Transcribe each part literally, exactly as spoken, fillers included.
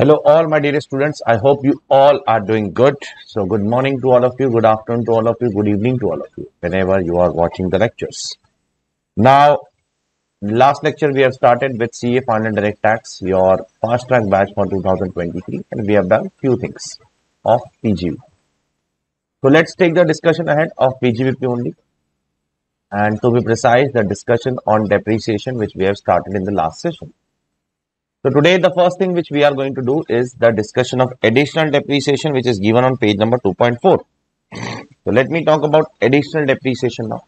Hello all my dear students, I hope you all are doing good. So good morning to all of you, good afternoon to all of you, good evening to all of you, whenever you are watching the lectures. Now, last lecture we have started with C A Final Direct Tax, your fast track batch for two thousand twenty-three, and we have done few things of P G V. So let's take the discussion ahead of P G V P only, and to be precise, the discussion on depreciation which we have started in the last session. So today the first thing which we are going to do is the discussion of additional depreciation, which is given on page number two point four. So let me talk about additional depreciation now.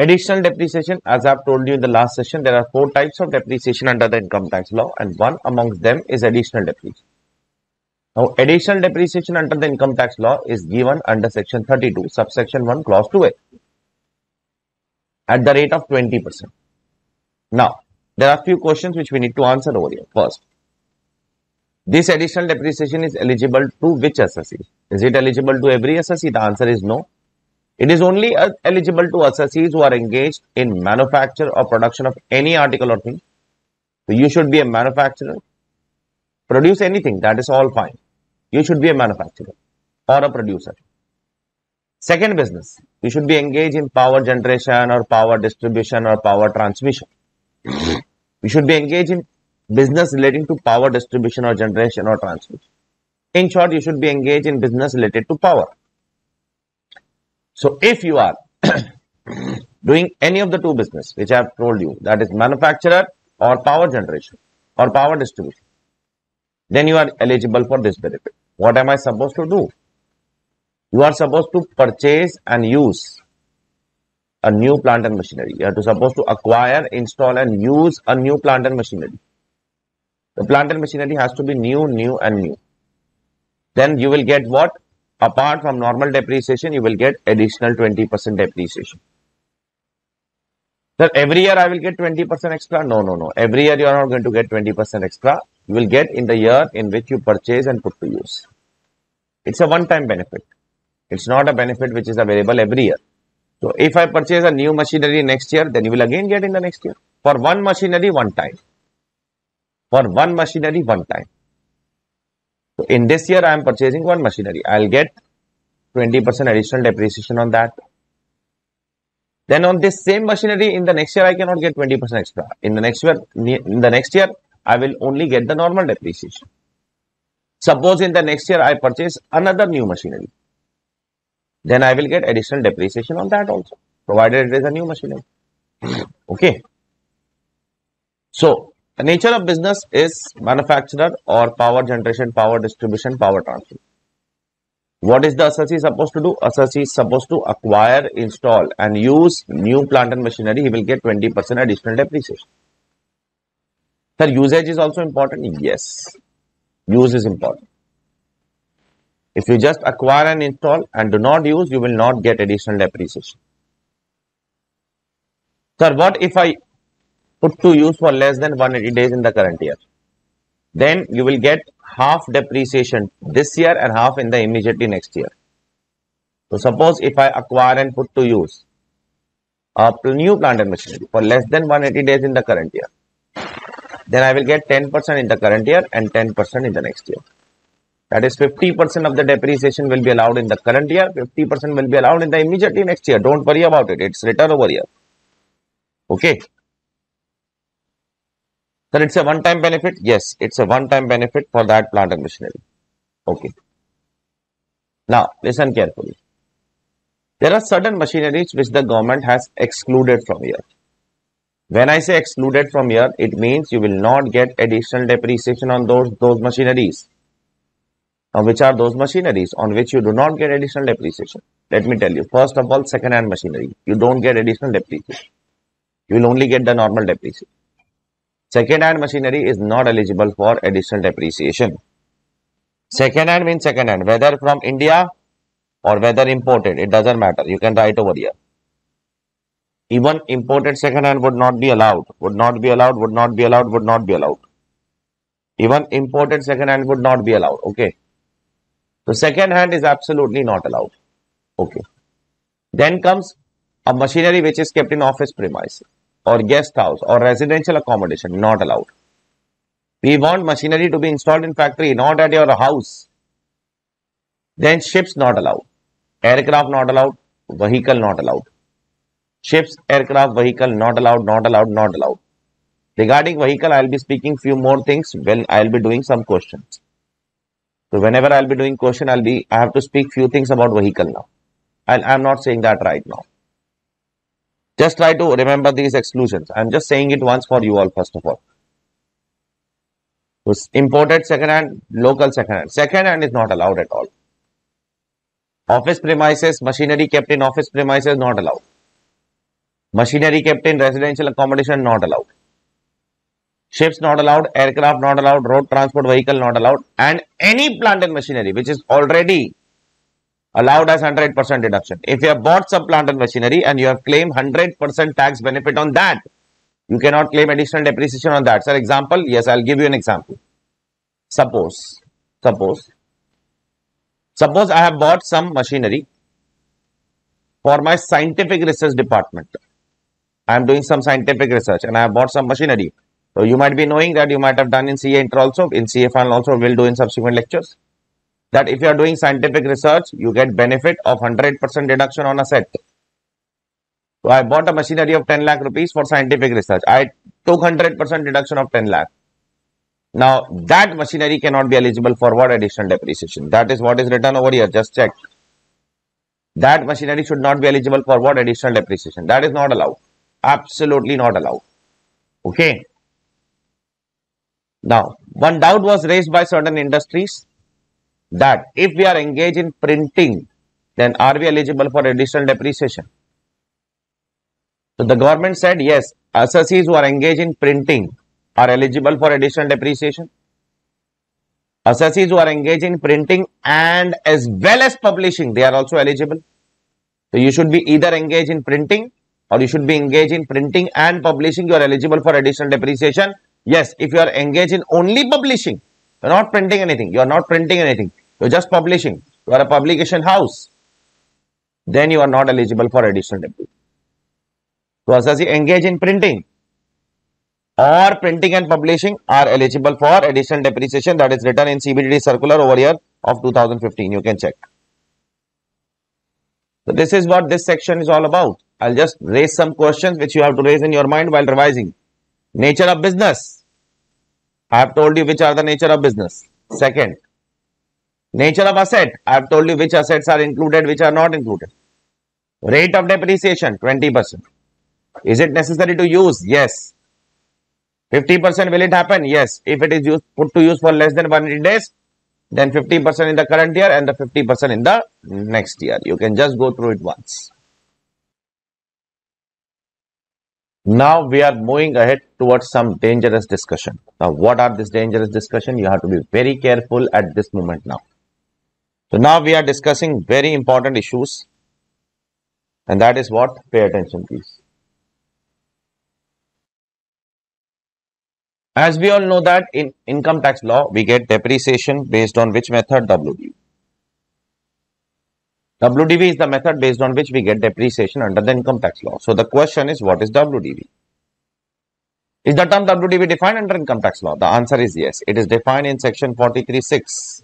Additional depreciation, as I have told you in the last session, there are four types of depreciation under the income tax law, and one amongst them is additional depreciation. Now additional depreciation under the income tax law is given under section thirty-two, subsection one, clause two A, at the rate of twenty percent. Now, there are few questions which we need to answer over here. First, this additional depreciation is eligible to which S S I? Is it eligible to every S S I? The answer is no. It is only eligible to S S Is who are engaged in manufacture or production of any article or thing. So you should be a manufacturer. Produce anything, that is all fine. You should be a manufacturer or a producer. Second business, you should be engaged in power generation or power distribution or power transmission. You should be engaged in business relating to power distribution or generation or transmission. In short, you should be engaged in business related to power. So if you are doing any of the two business which I have told you, that is manufacturer or power generation or power distribution, then you are eligible for this benefit. What am I supposed to do? You are supposed to purchase and use a new plant and machinery. You are to supposed to acquire, install and use a new plant and machinery. The plant and machinery has to be new, new and new. Then you will get what? Apart from normal depreciation, you will get additional twenty percent depreciation. Sir, every year I will get twenty percent extra? No, no, no. Every year you are not going to get twenty percent extra. You will get in the year in which you purchase and put to use. It's a one-time benefit. It's not a benefit which is available every year. So if I purchase a new machinery next year, then you will again get in the next year. For one machinery, one time. For one machinery, one time. So in this year, I am purchasing one machinery. I will get twenty percent additional depreciation on that. Then on this same machinery, in the next year, I cannot get twenty percent extra. In the next year, in the next year, I will only get the normal depreciation. Suppose in the next year, I purchase another new machinery. Then I will get additional depreciation on that also, provided it is a new machinery. Okay. So, the nature of business is manufacturer or power generation, power distribution, power transfer. What is the S S I supposed to do? S S I is supposed to acquire, install and use new plant and machinery. He will get twenty percent additional depreciation. Sir, usage is also important? Yes. Use is important. If you just acquire and install and do not use, you will not get additional depreciation. Sir, what if I put to use for less than one hundred eighty days in the current year? Then you will get half depreciation this year and half in the immediately next year. So suppose if I acquire and put to use a new plant and machinery for less than one hundred eighty days in the current year, then I will get ten percent in the current year and ten percent in the next year. That is fifty percent of the depreciation will be allowed in the current year, fifty percent will be allowed in the immediately next year. Don't worry about it. It's written over here. Okay. Sir, it's a one-time benefit? Yes, it's a one-time benefit for that plant and machinery. Okay. Now, listen carefully. There are certain machineries which the government has excluded from here. When I say excluded from here, it means you will not get additional depreciation on those, those machineries. Now, which are those machineries on which you do not get additional depreciation? Let me tell you. First of all, second-hand machinery. You don't get additional depreciation. You will only get the normal depreciation. Second-hand machinery is not eligible for additional depreciation. Second-hand means second-hand. Whether from India or whether imported, it doesn't matter. You can write over here. Even imported second-hand would not be allowed. Would not be allowed. Would not be allowed. Would not be allowed. Even imported second-hand would not be allowed. Okay. So, second hand is absolutely not allowed. Okay. Then comes a machinery which is kept in office premise or guest house or residential accommodation, not allowed. We want machinery to be installed in factory, not at your house. Then ships not allowed, aircraft not allowed, vehicle not allowed. Ships, aircraft, vehicle not allowed, not allowed, not allowed. Regarding vehicle, I will be speaking few more things when I will be doing some questions. So whenever I will be doing question, I will be, I have to speak few things about vehicle now. And I am not saying that right now. Just try to remember these exclusions. I am just saying it once for you all first of all. So imported second hand, local second hand. Second hand is not allowed at all. Office premises, machinery kept in office premises not allowed. Machinery kept in residential accommodation not allowed. Ships not allowed, aircraft not allowed, road transport vehicle not allowed, and any plant and machinery which is already allowed as one hundred percent deduction. If you have bought some plant and machinery and you have claimed one hundred percent tax benefit on that, you cannot claim additional depreciation on that. Sir, example? Yes, I'll give you an example. Suppose, suppose, suppose I have bought some machinery for my scientific research department. I am doing some scientific research and I have bought some machinery. So you might be knowing that you might have done in C A Inter also, in C A Final also, we will do in subsequent lectures. That if you are doing scientific research, you get benefit of one hundred percent deduction on asset. So I bought a machinery of ten lakh rupees for scientific research. I took one hundred percent deduction of ten lakh. Now that machinery cannot be eligible for what? Additional depreciation. That is what is written over here. Just check. That machinery should not be eligible for what? Additional depreciation. That is not allowed. Absolutely not allowed. Okay. Now, one doubt was raised by certain industries that if we are engaged in printing, then are we eligible for additional depreciation? So, the government said, yes, S S Is who are engaged in printing are eligible for additional depreciation. S S Is who are engaged in printing and as well as publishing, they are also eligible. So, you should be either engaged in printing or you should be engaged in printing and publishing, you are eligible for additional depreciation. Yes, if you are engaged in only publishing, you are not printing anything, you are not printing anything, you are just publishing, you are a publication house, then you are not eligible for additional depreciation. So, S S I engage in printing or printing and publishing are eligible for additional depreciation, that is written in C B D T circular over here of two thousand fifteen, you can check. So, this is what this section is all about. I will just raise some questions which you have to raise in your mind while revising. Nature of business. I have told you which are the nature of business. Second, nature of asset. I have told you which assets are included, which are not included. Rate of depreciation, twenty percent. Is it necessary to use? Yes. fifty percent will it happen? Yes. If it is used, put to use for less than one hundred days, then fifty percent in the current year and the fifty percent in the next year. You can just go through it once. Now we are moving ahead towards some dangerous discussion. Now what are this dangerous discussion? You have to be very careful at this moment now. So now we are discussing very important issues and that is what? Pay attention please. As we all know that in income tax law, we get depreciation based on which method? W D V. W D V is the method based on which we get depreciation under the income tax law. So, the question is, what is W D V? Is the term W D V defined under income tax law? The answer is yes. It is defined in section forty-three point six.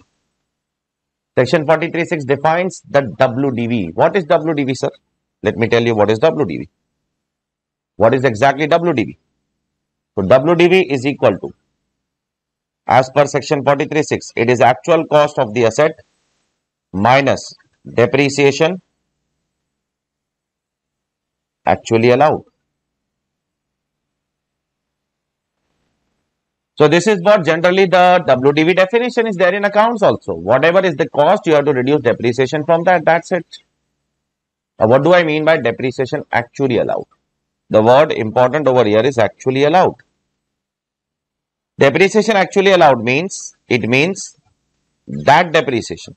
Section forty-three point six defines the W D V. What is W D V, sir? Let me tell you what is W D V. What is exactly W D V? So, W D V is equal to, as per section forty-three point six, it is actual cost of the asset minus depreciation actually allowed. So this is what generally the W D V definition is there in accounts also. Whatever is the cost, you have to reduce depreciation from that. That's it. Now what do I mean by depreciation actually allowed? The word important over here is actually allowed. Depreciation actually allowed means, it means that depreciation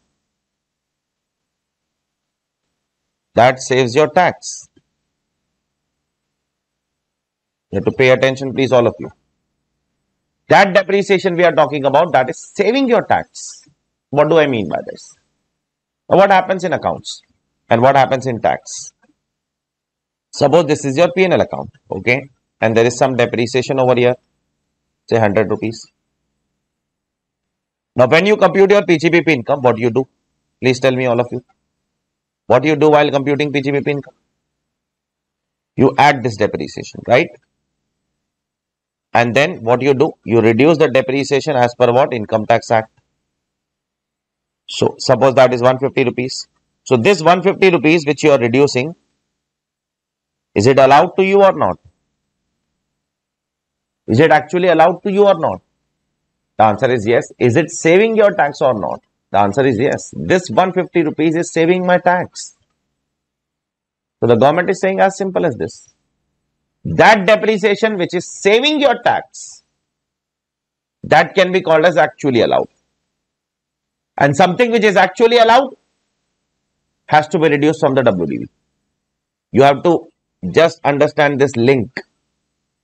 that saves your tax. You have to pay attention please, all of you. That depreciation we are talking about, that is saving your tax. What do I mean by this? Now, what happens in accounts and what happens in tax? Suppose this is your P and L account, okay, and there is some depreciation over here, say one hundred rupees. Now, when you compute your P G B P income, what do you do? Please tell me, all of you. What do you do while computing P G B P income? You add this depreciation, right? And then what you do? You reduce the depreciation as per what? Income Tax Act. So, suppose that is one hundred fifty rupees. So, this one hundred fifty rupees which you are reducing, is it allowed to you or not? Is it actually allowed to you or not? The answer is yes. Is it saving your tax or not? The answer is yes. This one hundred fifty rupees is saving my tax. So, the government is saying as simple as this. That depreciation which is saving your tax, that can be called as actually allowed. And something which is actually allowed has to be reduced from the W D V. You have to just understand this link.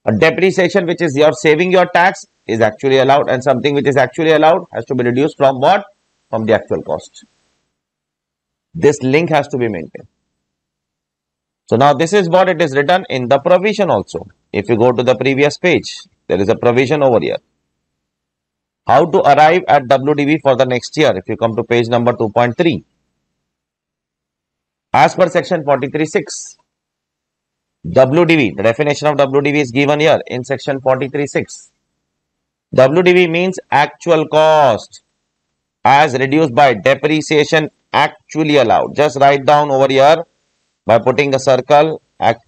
A depreciation which is your saving your tax is actually allowed, and something which is actually allowed has to be reduced from what? From the actual cost. This link has to be maintained. So now this is what it is written in the provision also. If you go to the previous page, there is a provision over here. How to arrive at W D V for the next year? If you come to page number two point three. As per section forty-three point six, W D V, the definition of W D V is given here in section forty-three point six. W D V means actual cost as reduced by depreciation actually allowed. Just write down over here by putting a circle act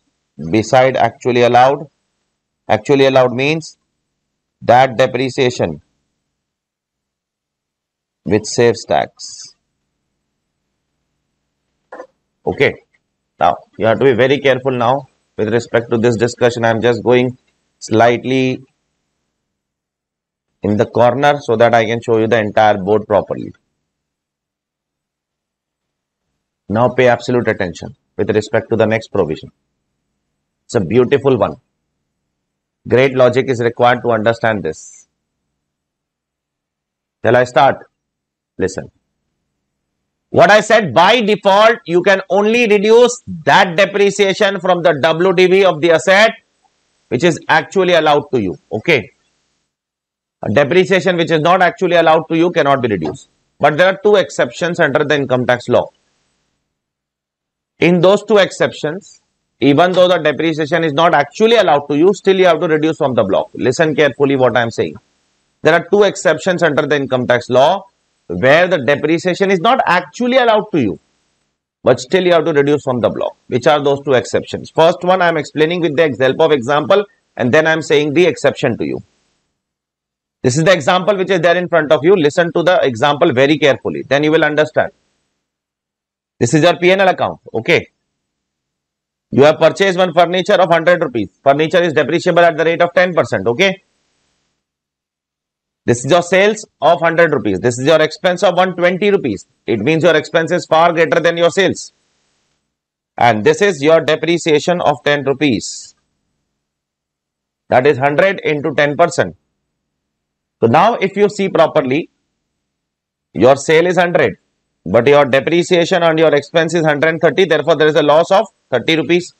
beside actually allowed. Actually allowed means that depreciation which saves tax. Okay. Now, you have to be very careful now with respect to this discussion. I am just going slightly in the corner so that I can show you the entire board properly. Now, pay absolute attention with respect to the next provision. It's a beautiful one. Great logic is required to understand this. Shall I start? Listen. What I said, by default, you can only reduce that depreciation from the W D V of the asset which is actually allowed to you. Okay. A depreciation which is not actually allowed to you cannot be reduced. But there are two exceptions under the income tax law. In those two exceptions, even though the depreciation is not actually allowed to you, still you have to reduce from the block. Listen carefully what I am saying. There are two exceptions under the income tax law where the depreciation is not actually allowed to you, but still you have to reduce from the block. Which are those two exceptions? First one I am explaining with the help of example, and then I am saying the exception to you. This is the example which is there in front of you. Listen to the example very carefully. Then you will understand. This is your P and L account. Okay. You have purchased one furniture of one hundred rupees. Furniture is depreciable at the rate of ten percent. Okay. This is your sales of one hundred rupees. This is your expense of one hundred twenty rupees. It means your expense is far greater than your sales. And this is your depreciation of ten rupees. That is one hundred into ten percent. So now if you see properly, your sale is one hundred. But your depreciation on your expense is one hundred thirty, therefore there is a loss of thirty rupees,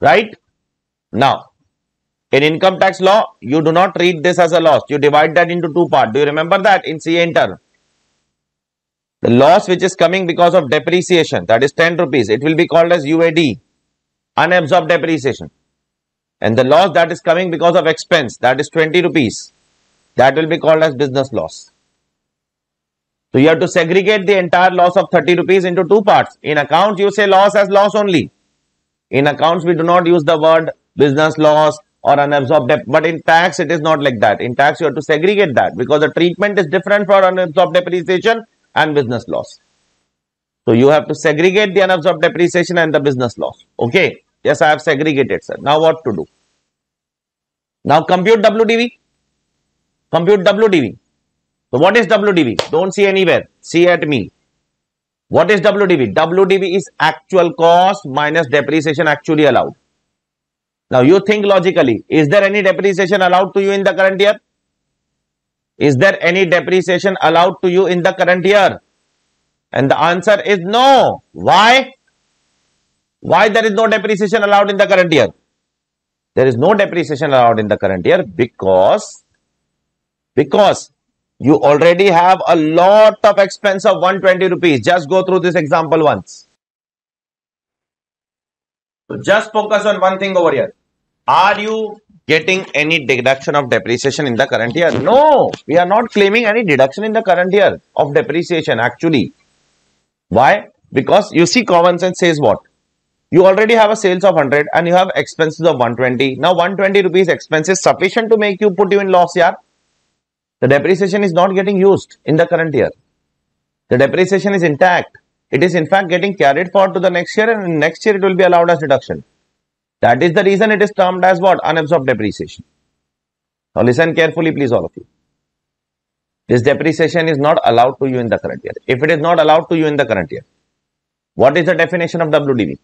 right? Now, in income tax law, you do not treat this as a loss. You divide that into two parts. Do you remember that in C A intern? The loss which is coming because of depreciation, that is ten rupees, it will be called as U A D, unabsorbed depreciation. And the loss that is coming because of expense, that is twenty rupees, that will be called as business loss. So, you have to segregate the entire loss of thirty rupees into two parts. In accounts, you say loss as loss only. In accounts, we do not use the word business loss or unabsorbed debt. But in tax, it is not like that. In tax, you have to segregate that because the treatment is different for unabsorbed depreciation and business loss. So, you have to segregate the unabsorbed depreciation and the business loss. Okay. Yes, I have segregated, sir. Now, what to do? Now, compute W D V. Compute W D V. So, what is W D V? Don't see anywhere. See at me. What is W D V? W D V is actual cost minus depreciation actually allowed. Now, you think logically. Is there any depreciation allowed to you in the current year? Is there any depreciation allowed to you in the current year? And the answer is no. Why? Why there is no depreciation allowed in the current year? There is no depreciation allowed in the current year because, because you already have a lot of expense of one hundred twenty rupees. Just go through this example once. So just focus on one thing over here. Are you getting any deduction of depreciation in the current year? No, we are not claiming any deduction in the current year of depreciation actually. Why? Because you see, common sense says what? You already have a sales of one hundred and you have expenses of one hundred twenty. Now one hundred twenty rupees expense is sufficient to make you put you in loss here. The depreciation is not getting used in the current year. The depreciation is intact. It is in fact getting carried forward to the next year, and next year it will be allowed as deduction. That is the reason it is termed as what? Unabsorbed depreciation. Now listen carefully please, all of you. This depreciation is not allowed to you in the current year. If it is not allowed to you in the current year, what is the definition of W D V?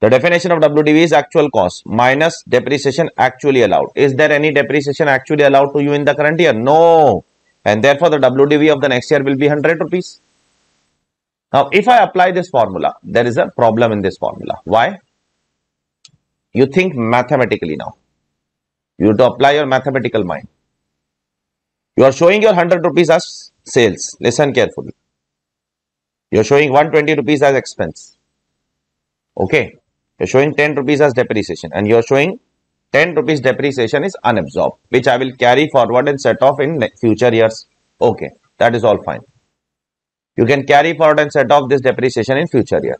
The definition of W D V is actual cost minus depreciation actually allowed. Is there any depreciation actually allowed to you in the current year? No. And therefore, the W D V of the next year will be one hundred rupees. Now, if I apply this formula, there is a problem in this formula. Why? You think mathematically now. You have to apply your mathematical mind. You are showing your one hundred rupees as sales. Listen carefully. You are showing one hundred twenty rupees as expense. Okay. You're showing ten rupees as depreciation, and you're showing ten rupees depreciation is unabsorbed, which I will carry forward and set off in future years. Okay, that is all fine. You can carry forward and set off this depreciation in future year.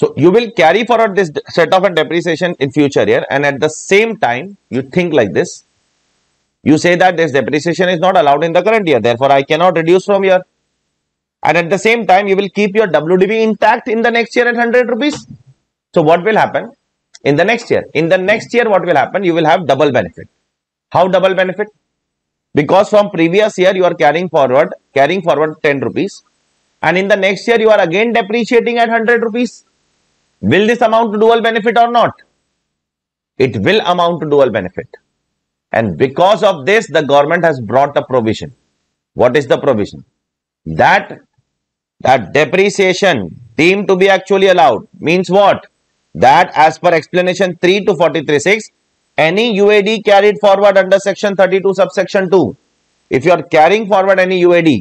So you will carry forward this set off and depreciation in future year, and at the same time, you think like this. You say that this depreciation is not allowed in the current year, therefore I cannot reduce from here. And at the same time, you will keep your W D V intact in the next year at one hundred rupees. So what will happen in the next year? In the next year, what will happen? You will have double benefit. How double benefit? Because from previous year, you are carrying forward, carrying forward ten rupees. And in the next year, you are again depreciating at one hundred rupees. Will this amount to dual benefit or not? It will amount to dual benefit. And because of this, the government has brought a provision. What is the provision? That That depreciation deemed to be actually allowed means what? That as per explanation three to forty-three six, any U A D carried forward under section thirty-two subsection two. If you are carrying forward any U A D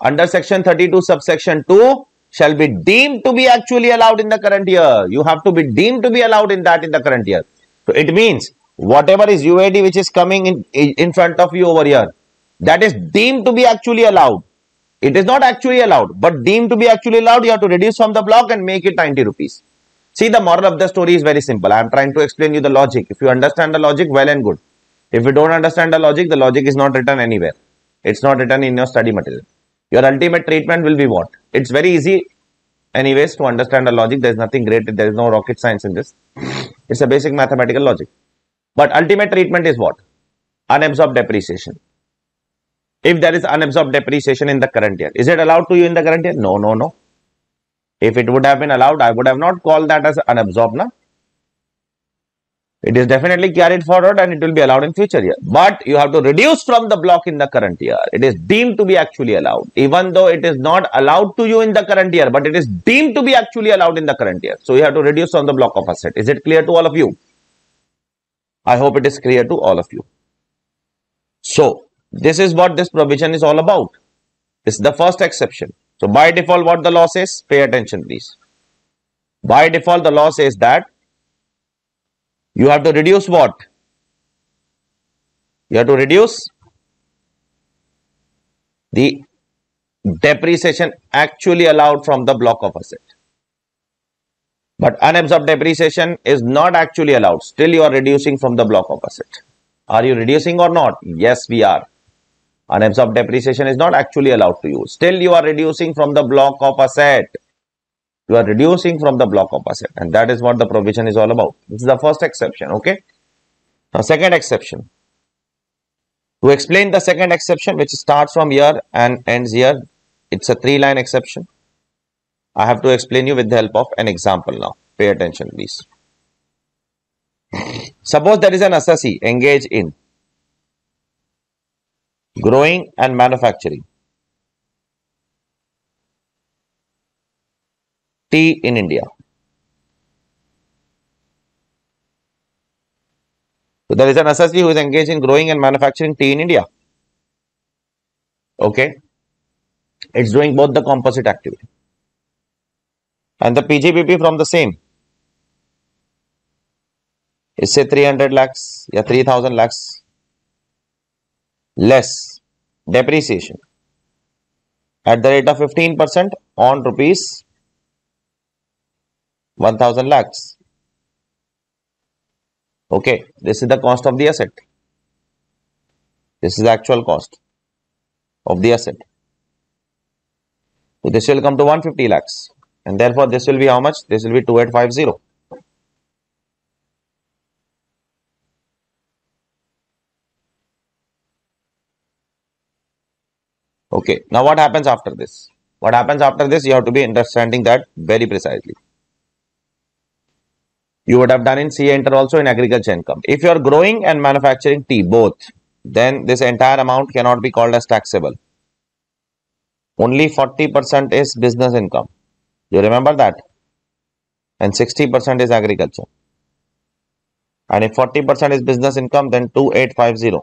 under section thirty-two subsection two, shall be deemed to be actually allowed in the current year. You have to be deemed to be allowed in that in the current year. So it means whatever is U A D which is coming in, in front of you over here, that is deemed to be actually allowed. It is not actually allowed, but deemed to be actually allowed, you have to reduce from the block and make it ninety rupees. See, the moral of the story is very simple. I am trying to explain you the logic. If you understand the logic, well and good. If you don't understand the logic, the logic is not written anywhere. It's not written in your study material. Your ultimate treatment will be what? It's very easy anyways to understand the logic. There is nothing great. There is no rocket science in this. It's a basic mathematical logic. But ultimate treatment is what? Unabsorbed depreciation. If there is unabsorbed depreciation in the current year, is it allowed to you in the current year? No, no, no. If it would have been allowed, I would have not called that as unabsorbed. Na? It is definitely carried forward and it will be allowed in future year. But you have to reduce from the block in the current year. It is deemed to be actually allowed. Even though it is not allowed to you in the current year, but it is deemed to be actually allowed in the current year. So you have to reduce from the block of asset. Is it clear to all of you? I hope it is clear to all of you. So this is what this provision is all about. This is the first exception. So by default, what the law says? Pay attention please. By default, the law says that you have to reduce what? You have to reduce the depreciation actually allowed from the block of asset. But unabsorbed depreciation is not actually allowed. Still you are reducing from the block of asset. Are you reducing or not? Yes, we are. Unabsorbed depreciation is not actually allowed to you. Still, you are reducing from the block of asset. You are reducing from the block of asset. And that is what the provision is all about. This is the first exception. Okay. Now, second exception. To explain the second exception, which starts from here and ends here, it's a three-line exception. I have to explain you with the help of an example now. Pay attention, please. Suppose there is an S S I engaged in growing and manufacturing tea in India. So there is an S S I who is engaged in growing and manufacturing tea in India. Okay, it's doing both the composite activity and the P G B P from the same. It's say three hundred lakhs, yeah, three thousand lakhs less depreciation at the rate of fifteen percent on rupees one thousand lakhs. Okay, this is the cost of the asset. This is the actual cost of the asset. So this will come to one hundred fifty lakhs, and therefore this will be how much? This will be two thousand eight hundred fifty. Okay, now what happens after this? What happens after this? You have to be understanding that very precisely. You would have done in C A enter also in agriculture income. If you are growing and manufacturing tea both, then this entire amount cannot be called as taxable. Only forty percent is business income. You remember that? And sixty percent is agriculture. And if forty percent is business income, then two thousand eight hundred fifty.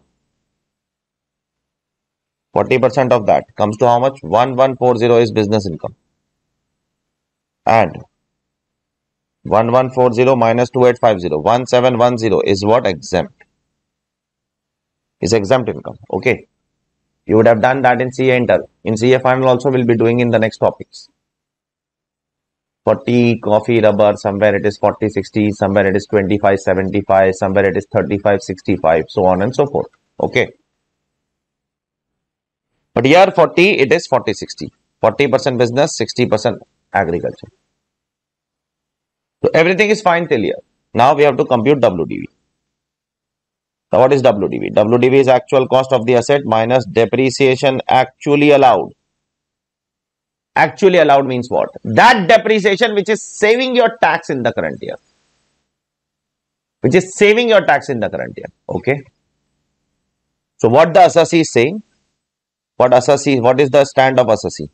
forty percent of that comes to how much? one thousand one hundred forty is business income. And one thousand one hundred forty minus two thousand eight hundred fifty, one thousand seven hundred ten is what? Exempt. Is exempt income. Okay. You would have done that in C A enter. In C A final also we will be doing in the next topics. For tea, coffee, rubber, somewhere it is forty sixty, somewhere it is twenty-five seventy-five, somewhere it is thirty-five sixty-five, so on and so forth. Okay. But here for tea it is forty sixty. forty percent business, sixty percent agriculture. So everything is fine till here. Now we have to compute W D V. Now what is W D V? W D V is actual cost of the asset minus depreciation actually allowed. Actually allowed means what? That depreciation which is saving your tax in the current year. Which is saving your tax in the current year. Okay. So what the assessee is saying? What assessee? What is the stand of assessee?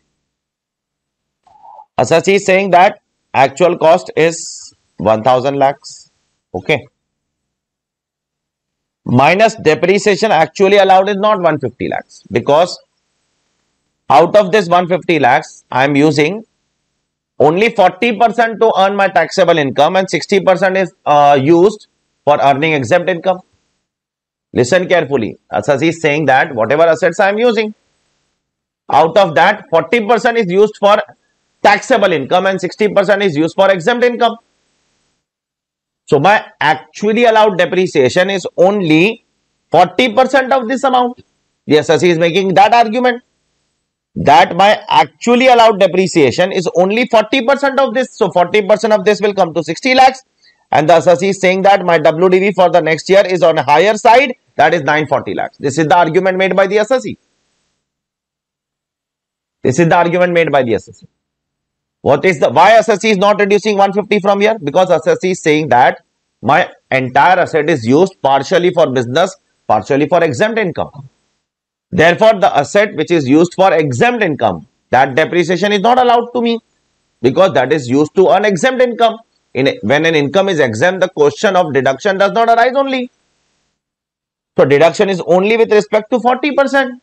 Assessee is saying that actual cost is one thousand lakhs, okay, minus depreciation actually allowed is not one hundred fifty lakhs, because out of this one hundred fifty lakhs, I am using only forty percent to earn my taxable income and sixty percent is uh, used for earning exempt income. Listen carefully, Assessee is saying that whatever assets I am using, out of that forty percent is used for taxable income and sixty percent is used for exempt income. So my actually allowed depreciation is only forty percent of this amount. The assessee is making that argument that my actually allowed depreciation is only forty percent of this. So forty percent of this will come to sixty lakhs, and the assessee is saying that my W D V for the next year is on a higher side, that is nine hundred forty lakhs. This is the argument made by the assessee. This is the argument made by the assessee. What is the, why assessee is not reducing one hundred fifty from here? Because assessee is saying that my entire asset is used partially for business, partially for exempt income. Therefore, the asset which is used for exempt income, that depreciation is not allowed to me, because that is used to earn exempt income. In, when an income is exempt, the question of deduction does not arise only. So, deduction is only with respect to forty percent.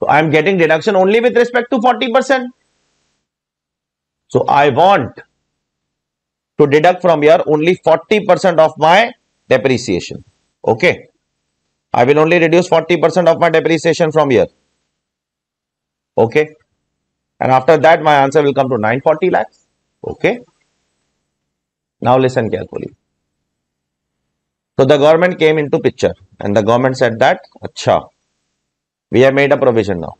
So, I am getting deduction only with respect to forty percent. So, I want to deduct from here only forty percent of my depreciation. Okay. I will only reduce forty percent of my depreciation from here. Okay. And after that, my answer will come to nine hundred forty lakhs. Okay. Now, listen carefully. So, the government came into picture and the government said that, "Achha, we have made a provision now.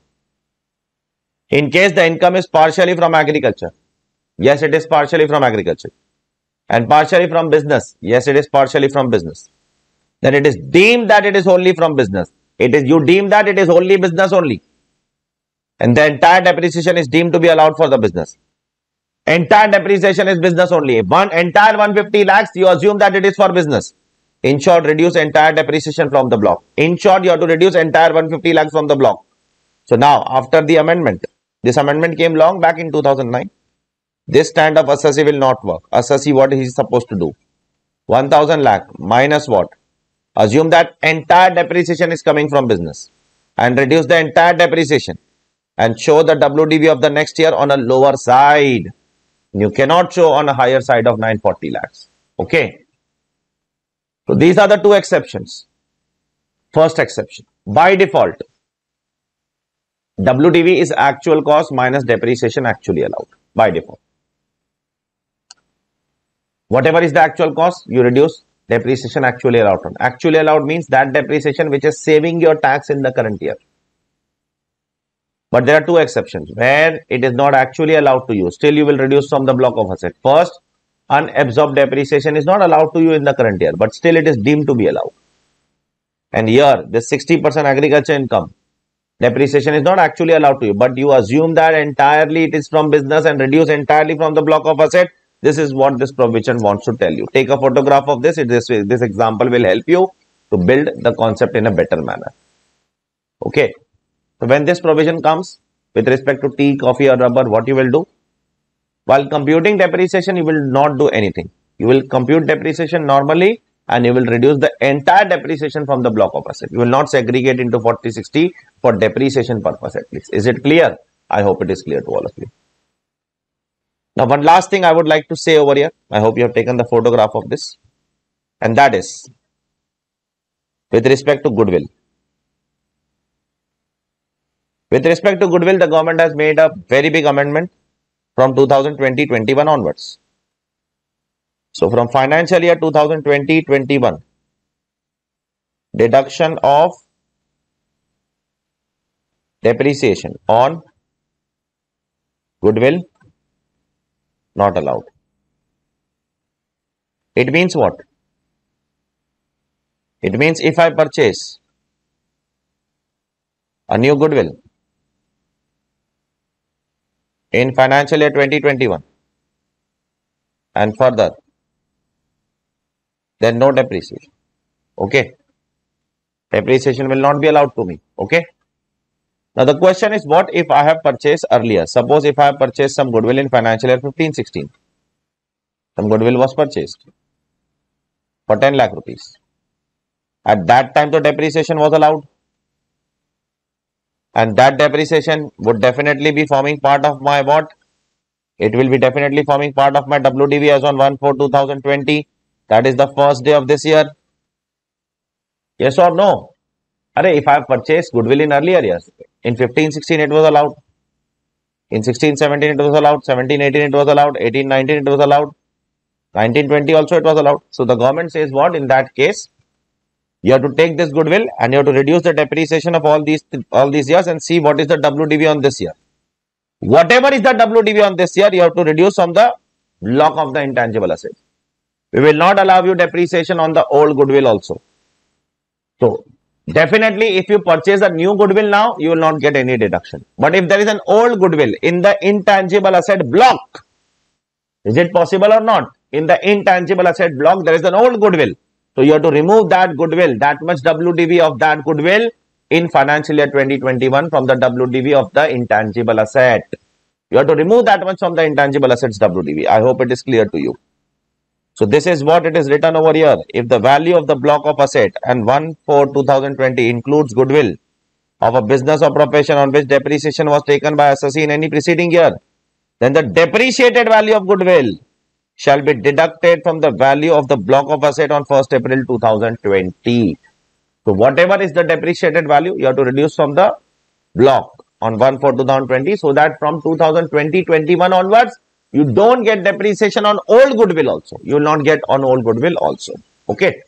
In case the income is partially from agriculture." Yes, it is partially from agriculture. And partially from business. Yes, it is partially from business. Then it is deemed that it is only from business. It is, you deem that it is only business only. And the entire depreciation is deemed to be allowed for the business. Entire depreciation is business only. One entire one hundred fifty lakhs, you assume that it is for business. In short, reduce entire depreciation from the block. In short, you have to reduce entire one hundred fifty lakhs from the block. So now, after the amendment, this amendment came long back in two thousand nine. This stand of assessee will not work. Assessee, what he is supposed to do? one thousand lakh minus what? Assume that entire depreciation is coming from business. and reduce the entire depreciation and show the W D V of the next year on a lower side. You cannot show on a higher side of nine hundred forty lakhs. Okay. So these are the two exceptions. First exception, by default, W D V is actual cost minus depreciation actually allowed by default. Whatever is the actual cost, you reduce depreciation actually allowed on. Actually allowed means that depreciation which is saving your tax in the current year. But there are two exceptions where it is not actually allowed to you. Still, you will reduce from the block of asset. First, unabsorbed depreciation is not allowed to you in the current year, but still it is deemed to be allowed. And here, this sixty percent agriculture income, depreciation is not actually allowed to you, but you assume that entirely it is from business and reduce entirely from the block of asset. This is what this provision wants to tell you. Take a photograph of this. It, this, this example will help you to build the concept in a better manner. Okay. So when this provision comes with respect to tea, coffee or rubber, what you will do? While computing depreciation, you will not do anything. You will compute depreciation normally and you will reduce the entire depreciation from the block of asset. You will not segregate into forty sixty for depreciation purpose at least. Is it clear? I hope it is clear to all of you. Now, one last thing I would like to say over here. I hope you have taken the photograph of this. And that is with respect to goodwill. With respect to goodwill, the government has made a very big amendment from two thousand twenty twenty-one onwards. So, from financial year two thousand twenty twenty-one, deduction of depreciation on goodwill not allowed. It means what? It means if I purchase a new goodwill in financial year twenty twenty-one and further, then no depreciation. Okay. Depreciation will not be allowed to me. Okay. Now the question is, what if I have purchased earlier? Suppose if I have purchased some goodwill in financial year fifteen sixteen. Some goodwill was purchased for ten lakh rupees. At that time, the depreciation was allowed. And that depreciation would definitely be forming part of my what? It will be definitely forming part of my W D V as on one four two thousand twenty. That is the first day of this year. Yes or no? Array, if I have purchased goodwill in earlier years, in fifteen sixteen it was allowed, in sixteen seventeen it was allowed, seventeen eighteen it was allowed, eighteen nineteen it was allowed, nineteen twenty also it was allowed. So the government says what? In that case, you have to take this goodwill and you have to reduce the depreciation of all these all these years and see what is the W D V on this year. Whatever is the W D V on this year, you have to reduce from the block of the intangible asset. We will not allow you depreciation on the old goodwill also. So definitely, if you purchase a new goodwill now, you will not get any deduction. But if there is an old goodwill in the intangible asset block, is it possible or not? In the intangible asset block, there is an old goodwill. So you have to remove that goodwill, that much W D V of that goodwill in financial year twenty twenty-one from the W D V of the intangible asset. You have to remove that much from the intangible assets W D V. I hope it is clear to you. So this is what it is written over here. If the value of the block of asset and one four two thousand twenty includes goodwill of a business or profession on which depreciation was taken by S S I in any preceding year, then the depreciated value of goodwill shall be deducted from the value of the block of asset on first April two thousand twenty. So whatever is the depreciated value, you have to reduce from the block on one four two thousand twenty, so that from two thousand twenty twenty-one onwards, you don't get depreciation on old goodwill also. You will not get on old goodwill also. Okay.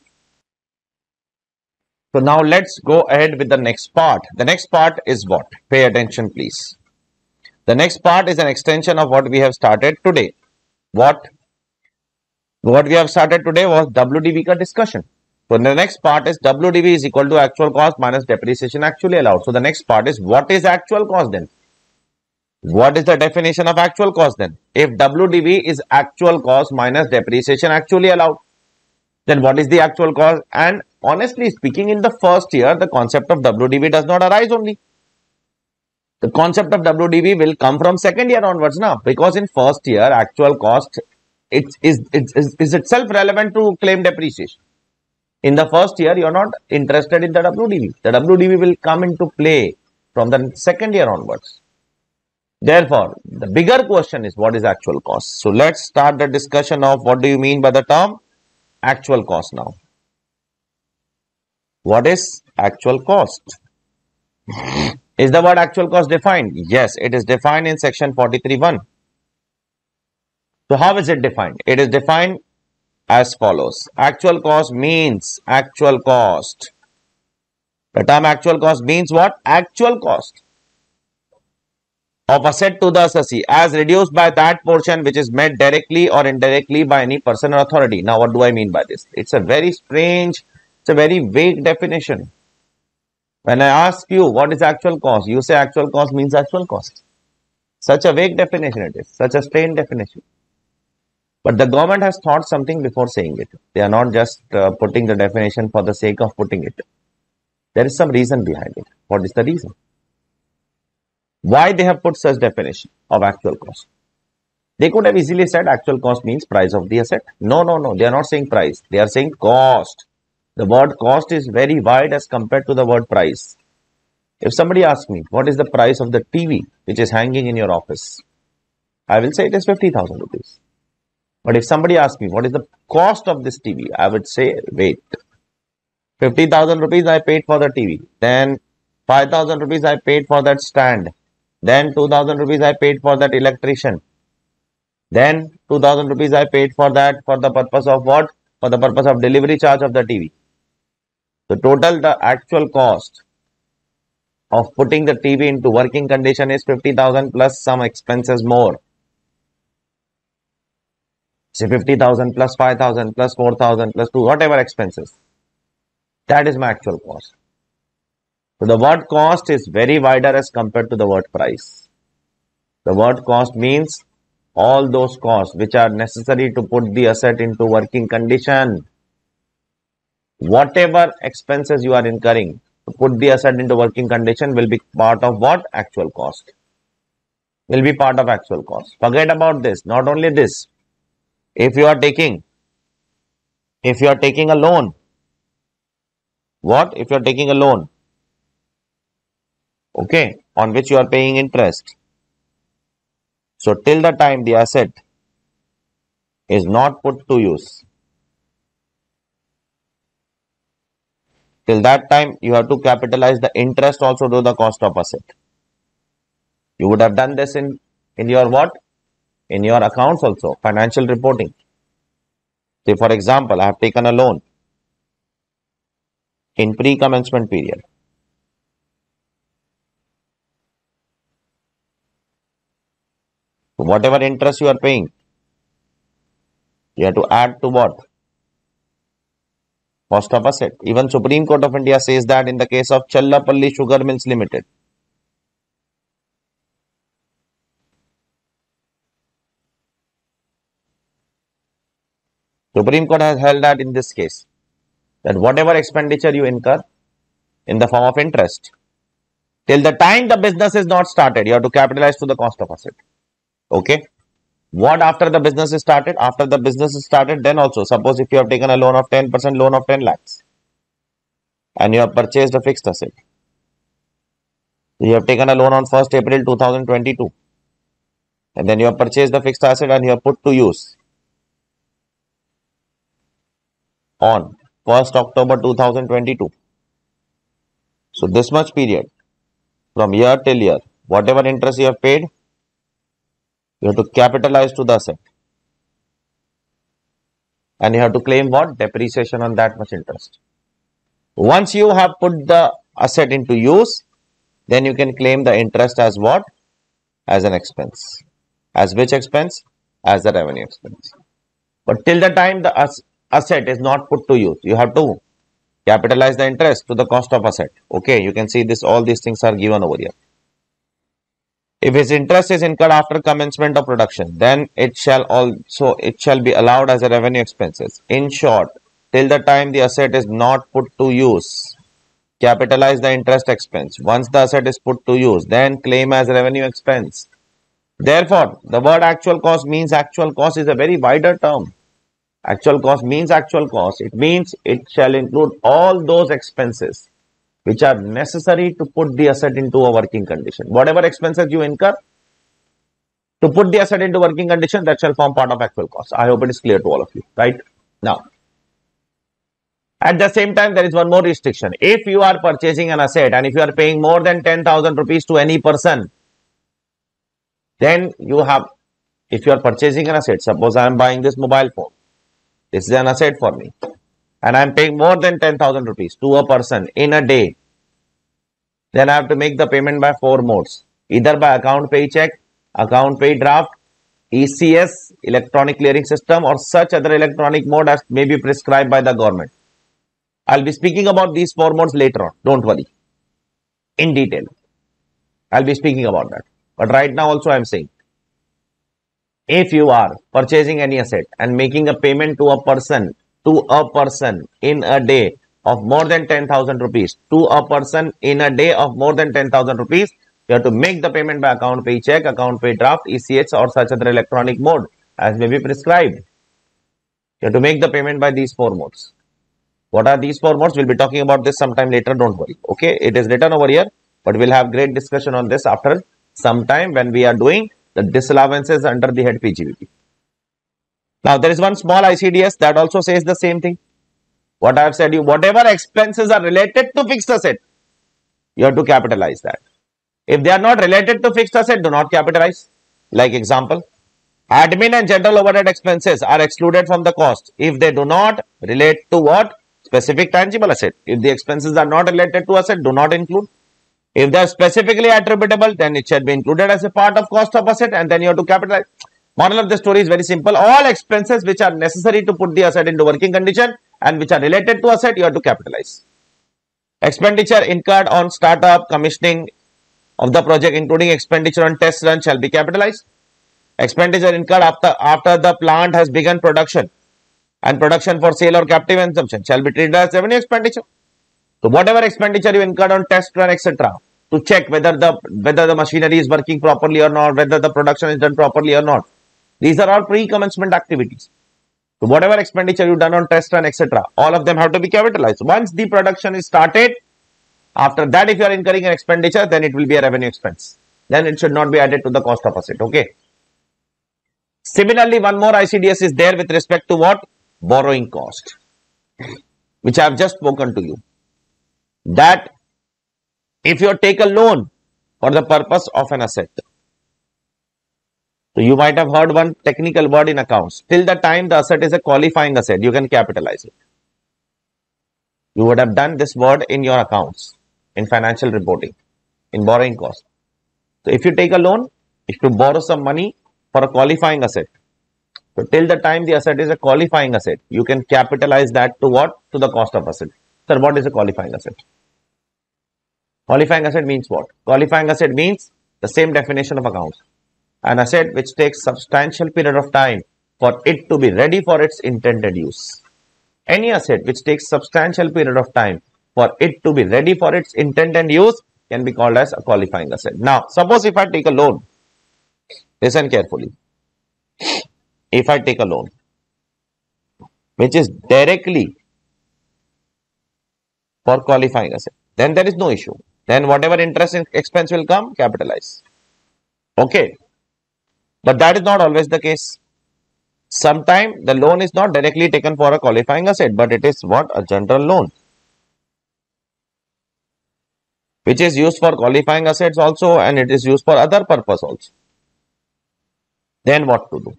So now let's go ahead with the next part. The next part is what? Pay attention, please. The next part is an extension of what we have started today. What? What we have started today was W D V ka discussion. So the next part is W D V is equal to actual cost minus depreciation actually allowed. So the next part is, what is actual cost then? What is the definition of actual cost then? If W D V is actual cost minus depreciation actually allowed, then what is the actual cost? And honestly speaking, in the first year, the concept of W D V does not arise only. The concept of W D V will come from second year onwards now, because in first year, actual cost it is, it is, is itself relevant to claim depreciation. In the first year, you are not interested in the W D V. The W D V will come into play from the second year onwards. Therefore, the bigger question is what is actual cost. So, let's start the discussion of what do you mean by the term actual cost now. What is actual cost? Is the word actual cost defined? Yes, it is defined in section forty-three one. So, how is it defined? It is defined as follows. Actual cost means actual cost. The term actual cost means what? Actual cost of asset to the S S I as reduced by that portion which is made directly or indirectly by any person or authority. Now, what do I mean by this? It's a very strange, it's a very vague definition. When I ask you what is actual cost, you say actual cost means actual cost. Such a vague definition it is, such a strange definition. But the government has thought something before saying it. They are not just uh, putting the definition for the sake of putting it. There is some reason behind it. What is the reason? Why they have put such definition of actual cost? They could have easily said actual cost means price of the asset. No, no, no. They are not saying price. They are saying cost. The word cost is very wide as compared to the word price. If somebody asks me, what is the price of the T V which is hanging in your office? I will say it is fifty thousand rupees. But if somebody asks me, what is the cost of this T V? I would say, wait, fifty thousand rupees I paid for the T V. Then five thousand rupees I paid for that stand. Then two thousand rupees I paid for that electrician. Then two thousand rupees I paid for that for the purpose of what? For the purpose of delivery charge of the T V. So total the actual cost of putting the T V into working condition is fifty thousand plus some expenses more. Say fifty thousand plus five thousand plus four thousand plus two, whatever expenses. That is my actual cost. So the word cost is very wider as compared to the word price. The word cost means all those costs which are necessary to put the asset into working condition. Whatever expenses you are incurring to put the asset into working condition will be part of what? Actual cost. Will be part of actual cost. Forget about this. Not only this. If you are taking, if you are taking a loan, what? If you are taking a loan, okay, on which you are paying interest. So, till the time the asset is not put to use, till that time you have to capitalize the interest also to the cost of asset. You would have done this in, in your what? In your accounts also, financial reporting. Say for example, I have taken a loan in pre-commencement period. So whatever interest you are paying, you have to add to what? Cost of asset. Even Supreme Court of India says that in the case of Challapalli Sugar Mills Limited. Supreme Court has held that in this case, that whatever expenditure you incur in the form of interest, till the time the business is not started, you have to capitalize to the cost of asset. Okay. What after the business is started? After the business is started, then also, suppose if you have taken a loan of ten percent, loan of ten lakhs, and you have purchased a fixed asset. You have taken a loan on first April two thousand twenty-two, and then you have purchased the fixed asset and you have put to use on first October two thousand twenty-two. So, this much period from year till year, whatever interest you have paid, you have to capitalize to the asset. And you have to claim what? Depreciation on that much interest. Once you have put the asset into use, then you can claim the interest as what? As an expense. As which expense? As the revenue expense. But till the time the asset asset is not put to use, you have to capitalize the interest to the cost of asset. Okay, you can see this, all these things are given over here. If its interest is incurred after commencement of production, then it shall also, it shall be allowed as a revenue expenses. In short, till the time the asset is not put to use, capitalize the interest expense. Once the asset is put to use, then claim as revenue expense. Therefore, the word actual cost means actual cost is a very wider term. Actual cost means actual cost. It means it shall include all those expenses which are necessary to put the asset into a working condition. Whatever expenses you incur to put the asset into working condition, that shall form part of actual cost. I hope it is clear to all of you. Right? Now, at the same time, there is one more restriction. If you are purchasing an asset and if you are paying more than ten thousand rupees to any person, then you have, if you are purchasing an asset, suppose I am buying this mobile phone. This is an asset for me. And I am paying more than ten thousand rupees to a person in a day. Then I have to make the payment by four modes. Either by account pay check, account pay draft, E C S, electronic clearing system, or such other electronic mode as may be prescribed by the government. I'll be speaking about these four modes later on. Don't worry. In detail. I'll be speaking about that. But right now also I am saying, if you are purchasing any asset and making a payment to a person, to a person in a day of more than ten thousand rupees, to a person in a day of more than ten thousand rupees, you have to make the payment by account pay check, account pay draft, E C H, or such other electronic mode as may be prescribed. You have to make the payment by these four modes. What are these four modes? We'll be talking about this sometime later. Don't worry. Okay, it is written over here, but we'll have great discussion on this after some time when we are doing the disallowances under the head P G B P. Now, there is one small I C D S that also says the same thing. What I have said, you, whatever expenses are related to fixed asset, you have to capitalize that. If they are not related to fixed asset, do not capitalize. Like example, admin and general overhead expenses are excluded from the cost if they do not relate to what? Specific tangible asset. If the expenses are not related to asset, do not include. If they are specifically attributable, then it should be included as a part of cost of asset, and then you have to capitalize. Moral of the story is very simple. All expenses which are necessary to put the asset into working condition and which are related to asset, you have to capitalize. Expenditure incurred on startup, commissioning of the project, including expenditure on test run, shall be capitalized. Expenditure incurred after, after the plant has begun production and production for sale or captive consumption shall be treated as revenue expenditure. So, whatever expenditure you incurred on test run, et cetera, to check whether the, whether the machinery is working properly or not, whether the production is done properly or not, these are all pre-commencement activities. So, whatever expenditure you done on test run, et cetera, all of them have to be capitalized. Once the production is started, after that, if you are incurring an expenditure, then it will be a revenue expense. Then it should not be added to the cost of asset. Okay. Similarly, one more I C D S is there with respect to what? Borrowing cost, which I have just spoken to you. That if you take a loan for the purpose of an asset, so you might have heard one technical word in accounts. Till the time the asset is a qualifying asset, you can capitalize it. You would have done this word in your accounts, in financial reporting, in borrowing cost. So if you take a loan, if you borrow some money for a qualifying asset, so till the time the asset is a qualifying asset, you can capitalize that to what? To the cost of asset. Sir, what is a qualifying asset? Qualifying asset means what? Qualifying asset means the same definition of accounts. An asset which takes substantial period of time for it to be ready for its intended use. Any asset which takes substantial period of time for it to be ready for its intended use can be called as a qualifying asset. Now, suppose if I take a loan, listen carefully. If I take a loan which is directly for qualifying asset, then there is no issue. Then whatever interest in expense will come, capitalize. Okay. But that is not always the case. Sometimes the loan is not directly taken for a qualifying asset, but it is what? A general loan, which is used for qualifying assets also, and it is used for other purpose also. Then what to do?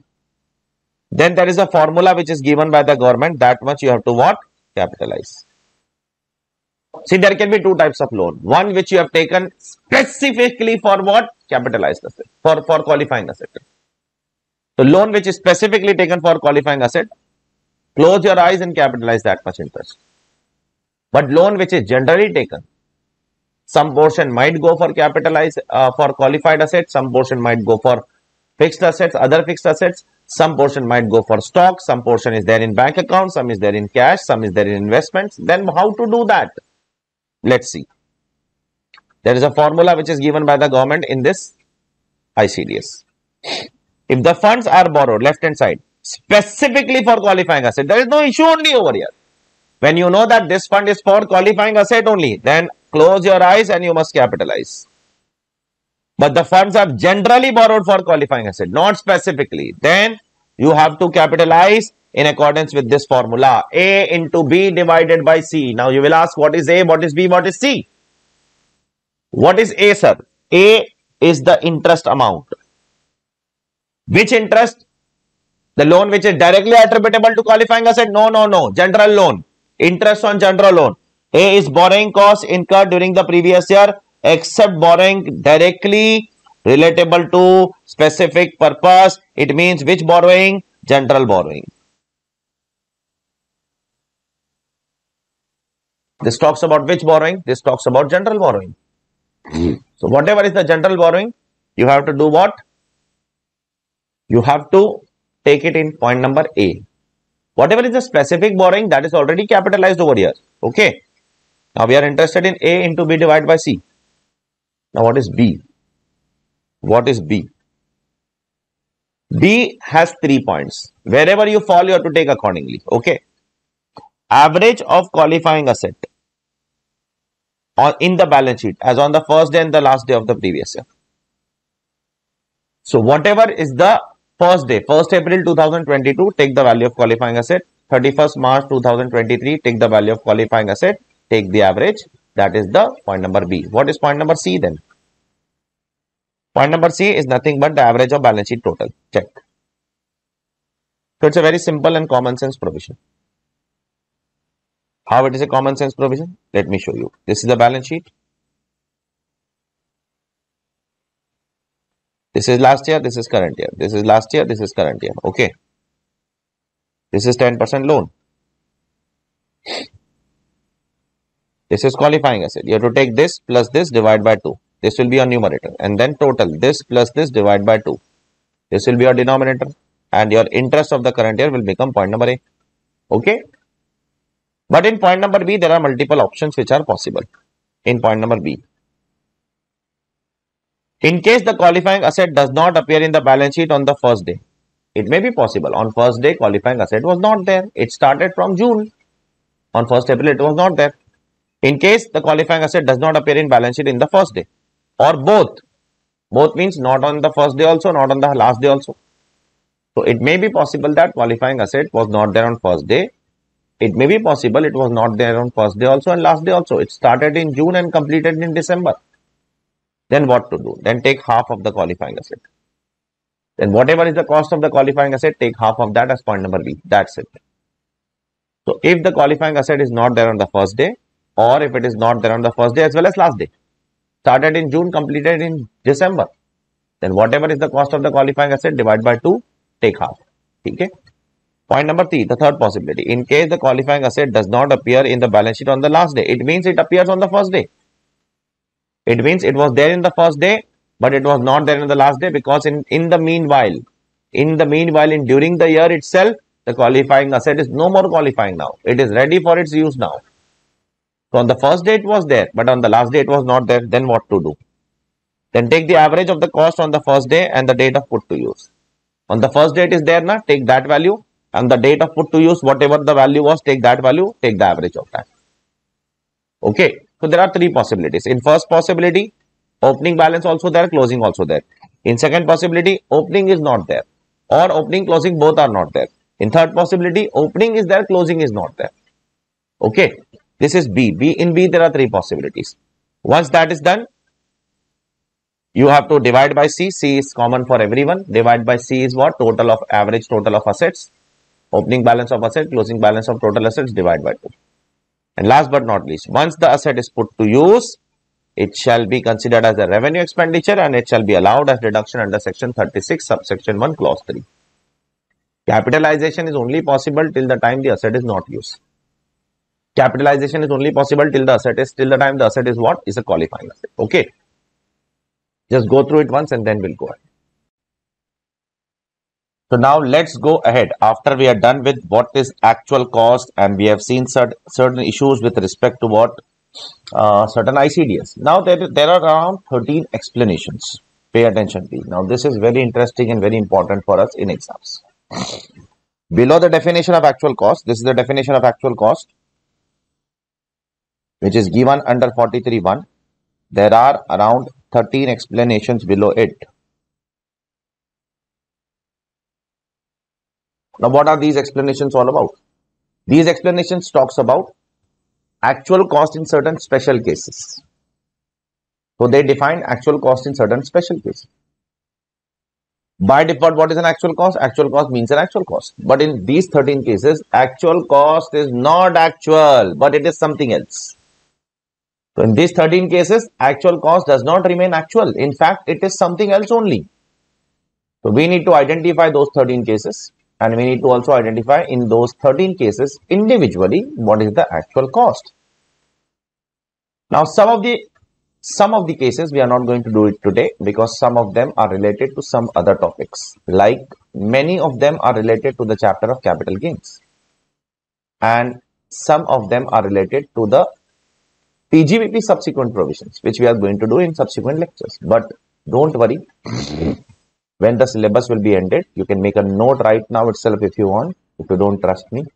Then there is a formula which is given by the government, that much you have to what? Capitalize. See, there can be two types of loan. One which you have taken specifically for what? Capitalized asset, for, for qualifying asset. The loan which is specifically taken for qualifying asset, close your eyes and capitalize that much interest. But loan which is generally taken, some portion might go for capitalized, uh, for qualified assets, some portion might go for fixed assets, other fixed assets, some portion might go for stock, some portion is there in bank accounts, some is there in cash, some is there in investments. Then how to do that? Let's see. There is a formula which is given by the government in this I C D S. If the funds are borrowed, left hand side, specifically for qualifying asset. There is no issue only over here. When you know that this fund is for qualifying asset only, then close your eyes and you must capitalize. But the funds are generally borrowed for qualifying asset, not specifically. Then you have to capitalize in accordance with this formula, A into B divided by C. Now you will ask, what is A, what is B, what is C? What is A, sir? A is the interest amount. Which interest? The loan which is directly attributable to qualifying asset? No, no, no. General loan. Interest on general loan. A is borrowing costs incurred during the previous year, except borrowing directly relatable to specific purpose. It means which borrowing? General borrowing. This talks about which borrowing? This talks about general borrowing. So whatever is the general borrowing, you have to do what? You have to take it in point number A. Whatever is the specific borrowing, that is already capitalized over here. Okay. Now we are interested in A into B divided by C. Now what is B? What is B? B has three points. Wherever you fall, you have to take accordingly. Okay. Average of qualifying asset or in the balance sheet as on the first day and the last day of the previous year. So whatever is the first day, first April two thousand twenty-two, take the value of qualifying asset. thirty-first March two thousand twenty-three, take the value of qualifying asset. Take the average. That is the point number B. What is point number C then? Point number C is nothing but the average of balance sheet total. Check. So it's a very simple and common sense provision. How it is a common sense provision? Let me show you. This is the balance sheet. This is last year, this is current year. This is last year, this is current year. Okay. This is ten percent loan. This is qualifying asset. You have to take this plus this divided by two. This will be your numerator. And then total. This plus this divided by two. This will be your denominator. And your interest of the current year will become point number A. Okay. But in point number B, there are multiple options which are possible. In point number B. In case the qualifying asset does not appear in the balance sheet on the first day, it may be possible. On first day, qualifying asset was not there. It started from June. On first April, it was not there. In case the qualifying asset does not appear in balance sheet in the first day or both. Both means not on the first day also, not on the last day also. So it may be possible that qualifying asset was not there on first day. It may be possible it was not there on first day also and last day also. It started in June and completed in December. Then what to do? Then take half of the qualifying asset. Then whatever is the cost of the qualifying asset, take half of that as point number B. That's it. So if the qualifying asset is not there on the first day, or if it is not there on the first day as well as last day, started in June, completed in December, then whatever is the cost of the qualifying asset, divide by two, take half. Okay. Point number three, the third possibility. In case the qualifying asset does not appear in the balance sheet on the last day, it means it appears on the first day. It means it was there in the first day, but it was not there in the last day because in, in the meanwhile, in the meanwhile, in during the year itself, the qualifying asset is no more qualifying now. It is ready for its use now. So on the first day it was there, but on the last day it was not there. Then what to do? Then take the average of the cost on the first day and the date of put to use. On the first day it is there, na? Take that value and the date of put to use, whatever the value was, take that value, take the average of that. Okay, so there are three possibilities. In first possibility, opening balance also there, closing also there. In second possibility, opening is not there or opening, closing both are not there. In third possibility, opening is there, closing is not there. Okay. This is B. B. In B, there are three possibilities. Once that is done, you have to divide by C. C is common for everyone. Divide by C is what? Total of average total of assets. Opening balance of asset, closing balance of total assets, divide by two. And last but not least, once the asset is put to use, it shall be considered as a revenue expenditure and it shall be allowed as deduction under section thirty-six, subsection one, clause three. Capitalization is only possible till the time the asset is not used. Capitalization is only possible till the asset is, till the time the asset is what? Is a qualifying asset. Okay. Just go through it once and then we'll go ahead. So now let's go ahead. After we are done with what is actual cost and we have seen cert certain issues with respect to what uh, certain I C D S. Now there, there are around thirteen explanations. Pay attention please. Now this is very interesting and very important for us in exams. below the definition of actual cost. This is the definition of actual cost, which is given under forty-three point one. There are around thirteen explanations below it. Now, what are these explanations all about? These explanations talks about actual cost in certain special cases. So, they define actual cost in certain special cases. By default, what is an actual cost? Actual cost means an actual cost. But in these thirteen cases, actual cost is not actual, but it is something else. So, in these thirteen cases, actual cost does not remain actual. In fact, it is something else only. So, we need to identify those thirteen cases. And we need to also identify in those thirteen cases individually what is the actual cost. Now, some of the Some of the cases we are not going to do it today because some of them are related to some other topics. Like many of them are related to the chapter of capital gains. And some of them are related to the P G V P subsequent provisions, which we are going to do in subsequent lectures. But don't worry, when the syllabus will be ended, you can make a note right now itself if you want, if you don't trust me.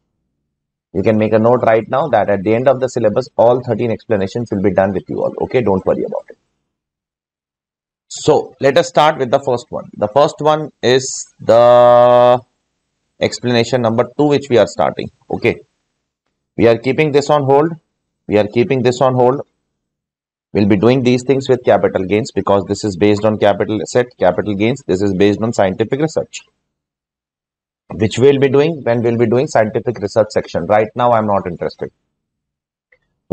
You can make a note right now that at the end of the syllabus, all thirteen explanations will be done with you all. Okay, don't worry about it. So, let us start with the first one. The first one is the explanation number two, which we are starting. Okay, we are keeping this on hold. We are keeping this on hold. We'll be doing these things with capital gains because this is based on capital asset, capital gains. This is based on scientific research, which we'll be doing when we'll be doing scientific research section. Right now, I'm not interested.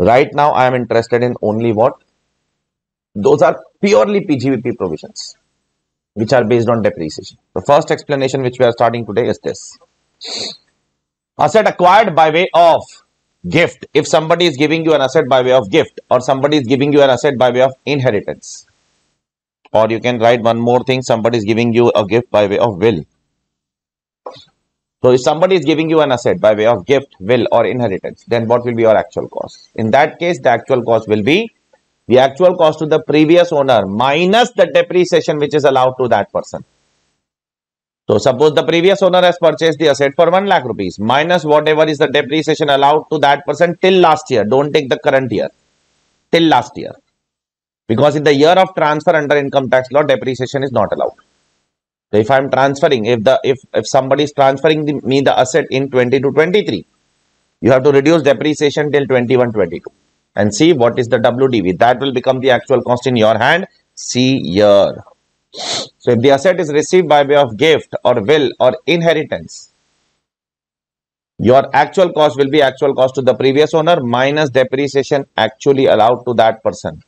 Right now, I'm interested in only what? Those are purely P G V P provisions, which are based on depreciation. The first explanation which we are starting today is this. Asset acquired by way of gift. If somebody is giving you an asset by way of gift, or somebody is giving you an asset by way of inheritance, or you can write one more thing, somebody is giving you a gift by way of will. So, if somebody is giving you an asset by way of gift, will or inheritance, then what will be your actual cost? In that case, the actual cost will be the actual cost to the previous owner minus the depreciation which is allowed to that person. So, suppose the previous owner has purchased the asset for one lakh rupees minus whatever is the depreciation allowed to that person till last year. Don't take the current year. Till last year. Because in the year of transfer under income tax law, depreciation is not allowed. So, if I am transferring, if the if, if somebody is transferring the, me the asset in twenty to twenty-three, you have to reduce depreciation till twenty-one twenty-two and see what is the W D V. That will become the actual cost in your hand. See year. So, if the asset is received by way of gift or will or inheritance, your actual cost will be actual cost to the previous owner minus depreciation actually allowed to that person.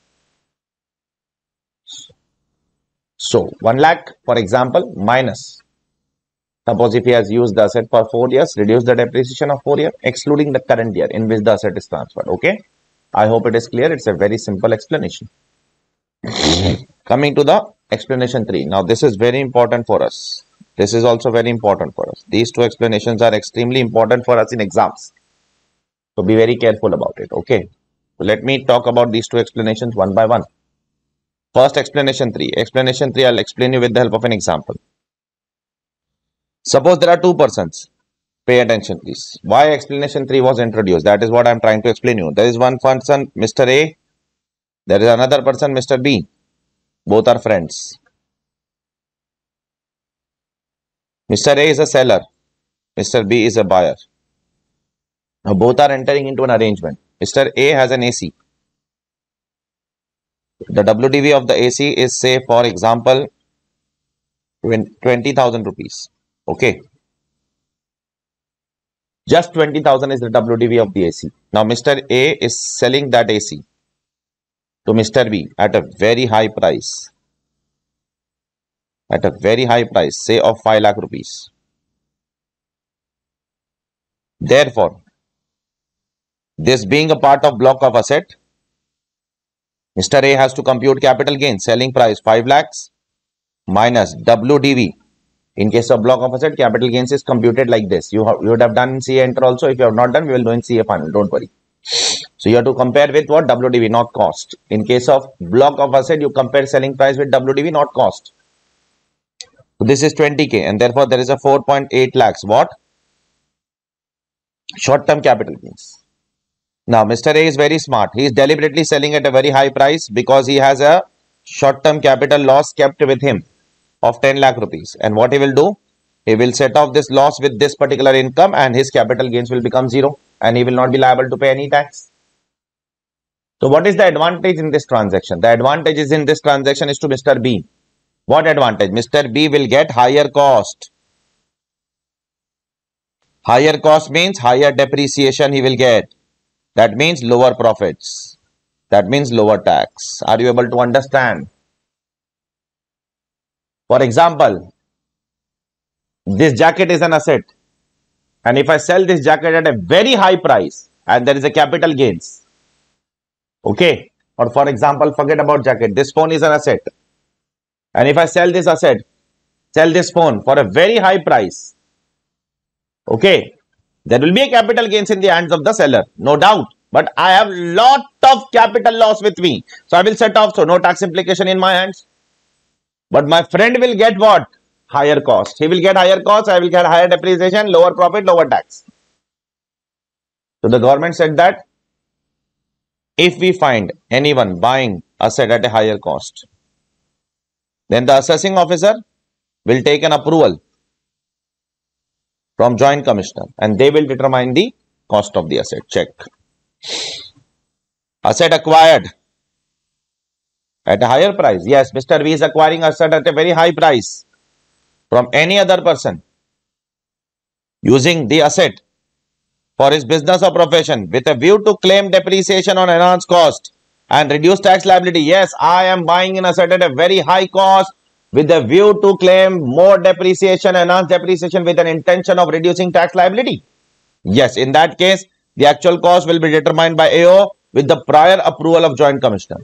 So, one lakh, for example, minus, suppose if he has used the asset for four years, reduce the depreciation of four years, excluding the current year in which the asset is transferred. Okay, I hope it is clear. It's a very simple explanation. Coming to the explanation three. Now, this is very important for us. This is also very important for us. These two explanations are extremely important for us in exams. So, be very careful about it. Okay, so let me talk about these two explanations one by one. First, explanation three. Explanation three, I'll explain you with the help of an example. Suppose there are two persons. Pay attention, please. Why explanation three was introduced? That is what I'm trying to explain you. There is one person, Mister A. There is another person, Mister B. Both are friends. Mister A is a seller. Mister B is a buyer. Now, both are entering into an arrangement. Mister A has an A C. The W D V of the A C is, say, for example, twenty thousand rupees. Okay. Just twenty thousand is the W D V of the A C. Now, Mister A is selling that A C to Mister B at a very high price. At a very high price, say of five lakh rupees. Therefore, this being a part of block of asset, Mister A has to compute capital gain, selling price five lakhs minus W D V. In case of block of asset, capital gains is computed like this. You, have, you would have done in C A enter also. If you have not done, we will do in C A final. Don't worry. So, you have to compare with what? W D V, not cost. In case of block of asset, you compare selling price with W D V, not cost. So, this is twenty K and therefore, there is a four point eight lakhs. What? short-term capital gains. Now, Mister A is very smart. He is deliberately selling at a very high price because he has a short-term capital loss kept with him of ten lakh rupees. And what he will do? He will set off this loss with this particular income and his capital gains will become zero and he will not be liable to pay any tax. So, what is the advantage in this transaction? The advantage is in this transaction is to Mister B. What advantage? Mister B will get higher cost. Higher cost means higher depreciation he will get. That means lower profits. That means lower tax. Are you able to understand? For example, this jacket is an asset. And if I sell this jacket at a very high price and there is a capital gains. Okay. Or for example, forget about jacket. This phone is an asset. And if I sell this asset, sell this phone for a very high price. Okay. There will be a capital gains in the hands of the seller, no doubt. But I have lot of capital loss with me. So I will set off, so no tax implication in my hands. But my friend will get what? Higher cost. He will get higher cost, I will get higher depreciation, lower profit, lower tax. So the government said that if we find anyone buying asset at a higher cost, then the assessing officer will take an approval from Joint Commissioner and they will determine the cost of the asset. Check. Asset acquired at a higher price. Yes, Mister V is acquiring asset at a very high price from any other person using the asset for his business or profession with a view to claim depreciation on enhanced cost and reduce tax liability. Yes, I am buying an asset at a very high cost with a view to claim more depreciation, enhanced depreciation with an intention of reducing tax liability. Yes, in that case, the actual cost will be determined by A O with the prior approval of Joint Commissioner.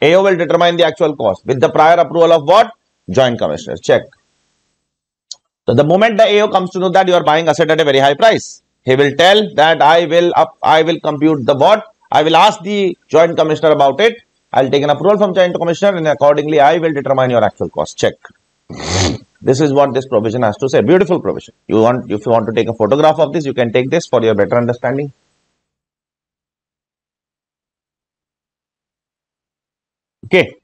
A O will determine the actual cost with the prior approval of what? Joint Commissioner. Check. So, the moment the A O comes to know that you are buying asset at a very high price, he will tell that I will up, I will compute the what? I will ask the Joint Commissioner about it. I'll take an approval from Joint Commissioner and accordingly I will determine your actual cost. Check. This is what this provision has to say. Beautiful provision. You want, if you want to take a photograph of this, you can take this for your better understanding. Okay.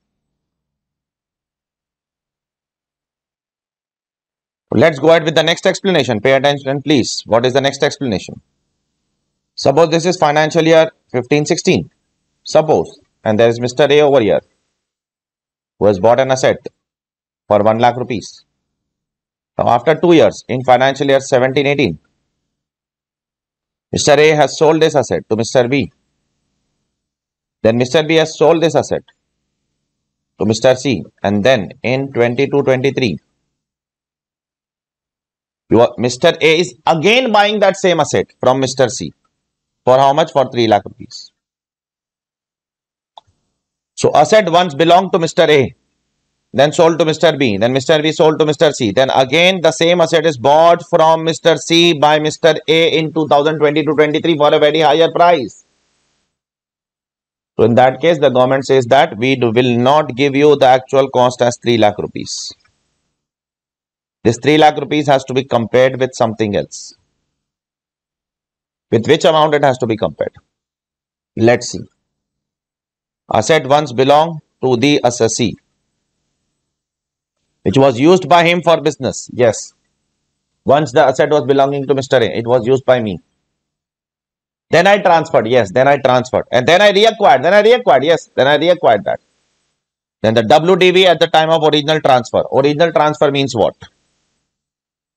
Let's go ahead with the next explanation. Pay attention, please. What is the next explanation? Suppose this is financial year fifteen sixteen. Suppose. And there is Mister A over here who has bought an asset for one lakh rupees. Now, after two years in financial year seventeen eighteen, Mister A has sold this asset to Mister B. Then Mister B has sold this asset to Mister C. And then in twenty-two twenty-three, Mister A is again buying that same asset from Mister C. For how much? For three lakh rupees. So, asset once belonged to Mister A, then sold to Mister B, then Mister B sold to Mister C. Then again, the same asset is bought from Mister C by Mister A in two thousand twenty-two twenty-three for a very higher price. So, in that case, the government says that we do, will not give you the actual cost as three lakh rupees. This three lakh rupees has to be compared with something else. With which amount it has to be compared? Let's see. Asset once belonged to the assessee, which was used by him for business. Yes. Once the asset was belonging to Mister A, it was used by me. Then I transferred. Yes. Then I transferred. And then I reacquired. Then I reacquired. Yes. Then I reacquired that. Then the W D V at the time of original transfer. Original transfer means what?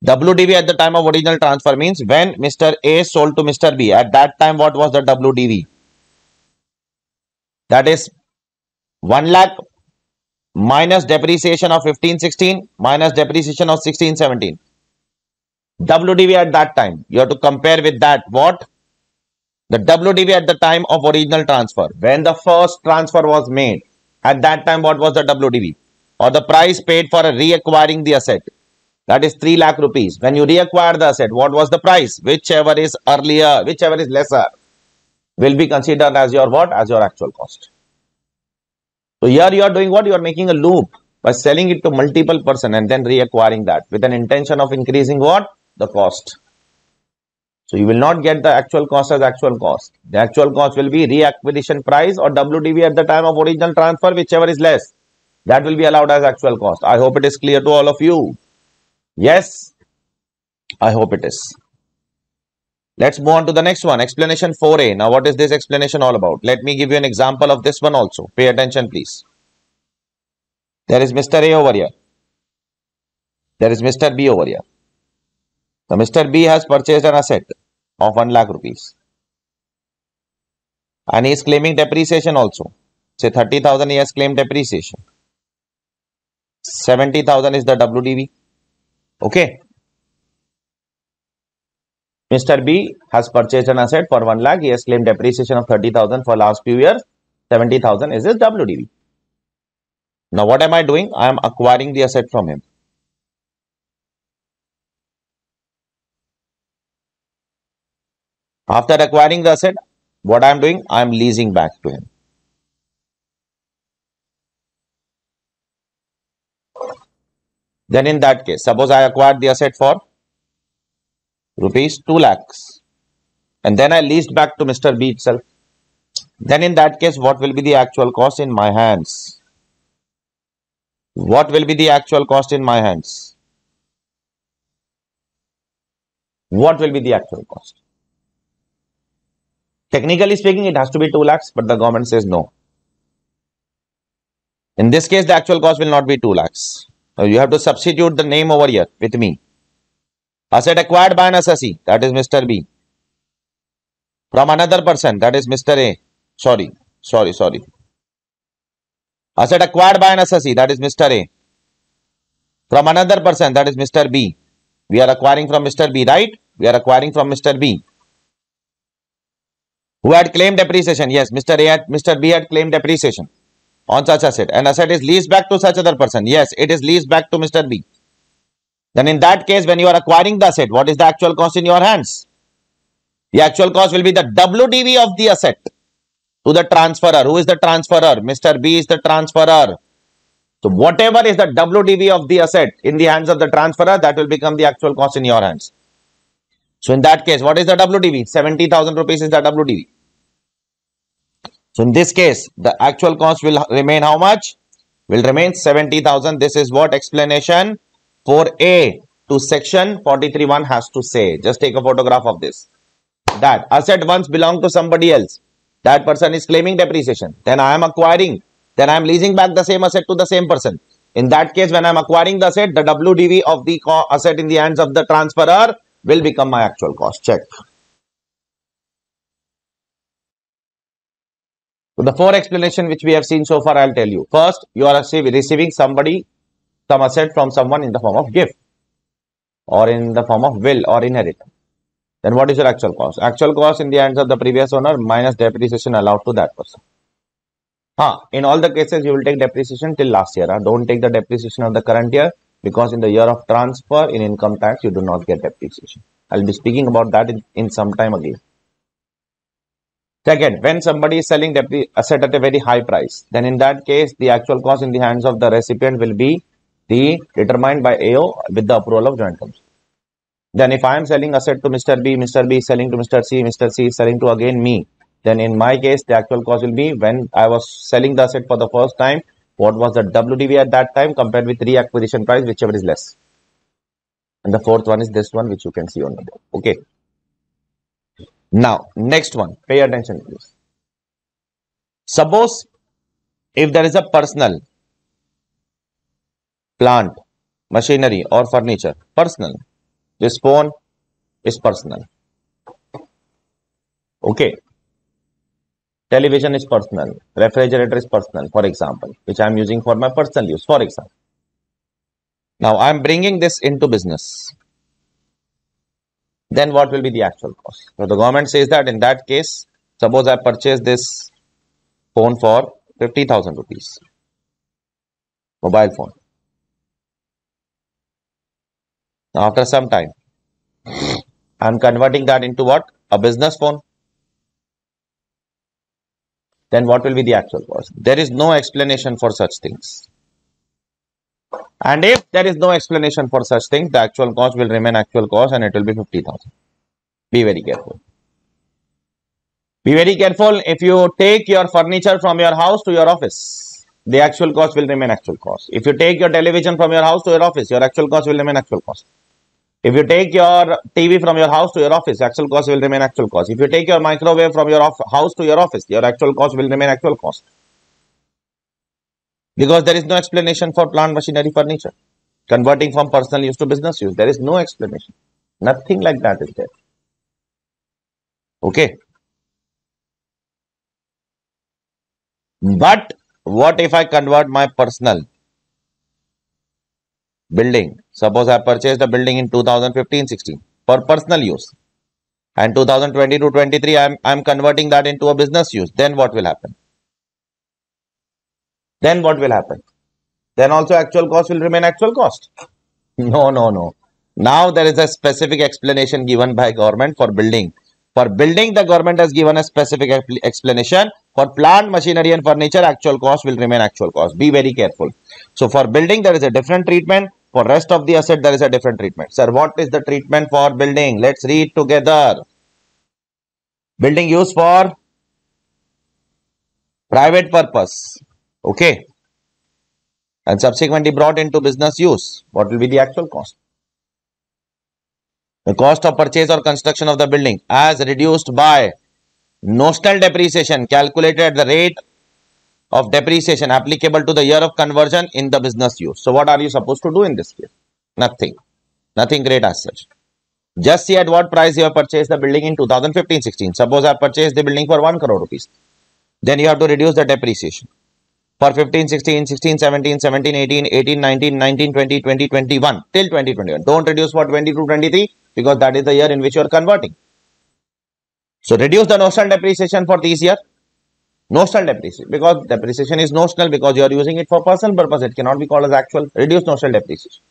W D V at the time of original transfer means when Mister A sold to Mister B. At that time, what was the W D V? That is one lakh minus depreciation of fifteen sixteen minus depreciation of sixteen seventeen. W D V at that time. You have to compare with that. What? The W D V at the time of original transfer. When the first transfer was made. At that time, what was the W D V? Or the price paid for reacquiring the asset. That is three lakh rupees. When you reacquire the asset, what was the price? Whichever is earlier, whichever is lesser, will be considered as your what? As your actual cost. So here you are doing what? You are making a loop by selling it to multiple person and then reacquiring that with an intention of increasing what? The cost. So you will not get the actual cost as actual cost. The actual cost will be reacquisition price or W D V at the time of original transfer, whichever is less. That will be allowed as actual cost. I hope it is clear to all of you. Yes, I hope it is. Let's move on to the next one. Explanation four A. Now, what is this explanation all about? Let me give you an example of this one also. Pay attention, please. There is Mister A over here. There is Mister B over here. So, Mister B has purchased an asset of one lakh rupees. And he is claiming depreciation also. Say thirty thousand he has claimed depreciation. seventy thousand is the W D V. Okay. Mister B has purchased an asset for one lakh. He has claimed depreciation of thirty thousand for last few years. seventy thousand is his W D V. Now, what am I doing? I am acquiring the asset from him. After acquiring the asset, what I am doing? I am leasing back to him. Then in that case, suppose I acquired the asset for rupees two lakhs and then I leased back to Mister B itself. Then in that case, what will be the actual cost in my hands? What will be the actual cost in my hands? What will be the actual cost? Technically speaking, it has to be two lakhs, but the government says no. In this case, the actual cost will not be two lakhs. Now you have to substitute the name over here with me. Asset acquired by an S S I, that is Mister B. From another person, that is Mister A. Sorry, sorry, sorry. Asset acquired by an S S I, that is Mister A. From another person, that is Mister B. We are acquiring from Mister B, right? We are acquiring from Mister B. Who had claimed depreciation? Yes, Mister A had, Mister B had claimed depreciation on such asset. And asset is leased back to such other person. Yes, it is leased back to Mister B. Then in that case, when you are acquiring the asset, what is the actual cost in your hands? The actual cost will be the W D V of the asset to the transferor. Who is the transferor? Mister B is the transferor. So whatever is the W D V of the asset in the hands of the transferor, that will become the actual cost in your hands. So in that case, what is the W D V? seventy thousand rupees is the W D V. So in this case, the actual cost will remain how much? Will remain seventy thousand. This is what explanation four A to section forty-three one has to say. Just take a photograph of this. That asset once belonged to somebody else. That person is claiming depreciation. Then I am acquiring. Then I am leasing back the same asset to the same person. In that case, when I am acquiring the asset, the W D V of the asset in the hands of the transferor will become my actual cost. Check. So the four explanations which we have seen so far, I will tell you. First, you are receiving somebody, some asset from someone in the form of gift or in the form of will or inheritance. Then what is your actual cost? Actual cost in the hands of the previous owner minus depreciation allowed to that person. Huh. In all the cases, you will take depreciation till last year. Huh? Don't take the depreciation of the current year because in the year of transfer in income tax, you do not get depreciation. I will be speaking about that in, in some time again. Second, when somebody is selling asset at a very high price, then in that case, the actual cost in the hands of the recipient will be the determined by A O with the approval of joint company. Then if I am selling asset to Mister B, Mister B is selling to Mister C, Mister C is selling to again me, then in my case, the actual cost will be when I was selling the asset for the first time, what was the W D V at that time compared with reacquisition price, whichever is less. And the fourth one is this one, which you can see on the board. Okay. Now, next one, pay attention please. Suppose if there is a personal, plant, machinery or furniture, personal, this phone is personal, okay, television is personal, refrigerator is personal, for example, which I am using for my personal use, for example. Now, I am bringing this into business. Then what will be the actual cost? So the government says that in that case, suppose I purchase this phone for fifty thousand rupees, mobile phone. Now after some time, I am converting that into what? A business phone. Then what will be the actual cost? There is no explanation for such things. And if there is no explanation for such things, the actual cost will remain actual cost and it will be fifty thousand. Be very careful. Be very careful. If you take your furniture from your house to your office, the actual cost will remain actual cost. If you take your television from your house to your office, your actual cost will remain actual cost. If you take your T V from your house to your office, actual cost will remain actual cost. If you take your microwave from your house to your office, your actual cost will remain actual cost. Because there is no explanation for plant, machinery, furniture. Converting from personal use to business use. There is no explanation. Nothing like that is there. Okay. But what if I convert my personal building? Suppose I purchased a building in two thousand fifteen sixteen for personal use, and two thousand twenty-two twenty-three I'm, I'm converting that into a business use. Then what will happen? Then what will happen? Then also actual cost will remain actual cost. No, no, no. Now there is a specific explanation given by government for building. For building, the government has given a specific explanation. For plant, machinery and furniture, actual cost will remain actual cost. Be very careful. So for building, there is a different treatment. For rest of the asset, there is a different treatment. Sir, what is the treatment for building? Let's read together. Building used for private purpose. Okay. And subsequently brought into business use. What will be the actual cost? The cost of purchase or construction of the building as reduced by notional depreciation calculated at the rate of depreciation applicable to the year of conversion in the business use. So what are you supposed to do in this case? Nothing. Nothing great as such. Just see at what price you have purchased the building in two thousand fifteen sixteen. Suppose I purchased the building for one crore rupees. Then you have to reduce the depreciation. For fifteen sixteen, sixteen seventeen, seventeen eighteen, eighteen nineteen, nineteen twenty, twenty twenty-one till twenty twenty-one. Don't reduce for twenty-two twenty-three because that is the year in which you are converting. So reduce the notional depreciation for this year. Notional depreciation, because depreciation is notional, because you are using it for personal purpose. It cannot be called as actual. Reduce notional depreciation.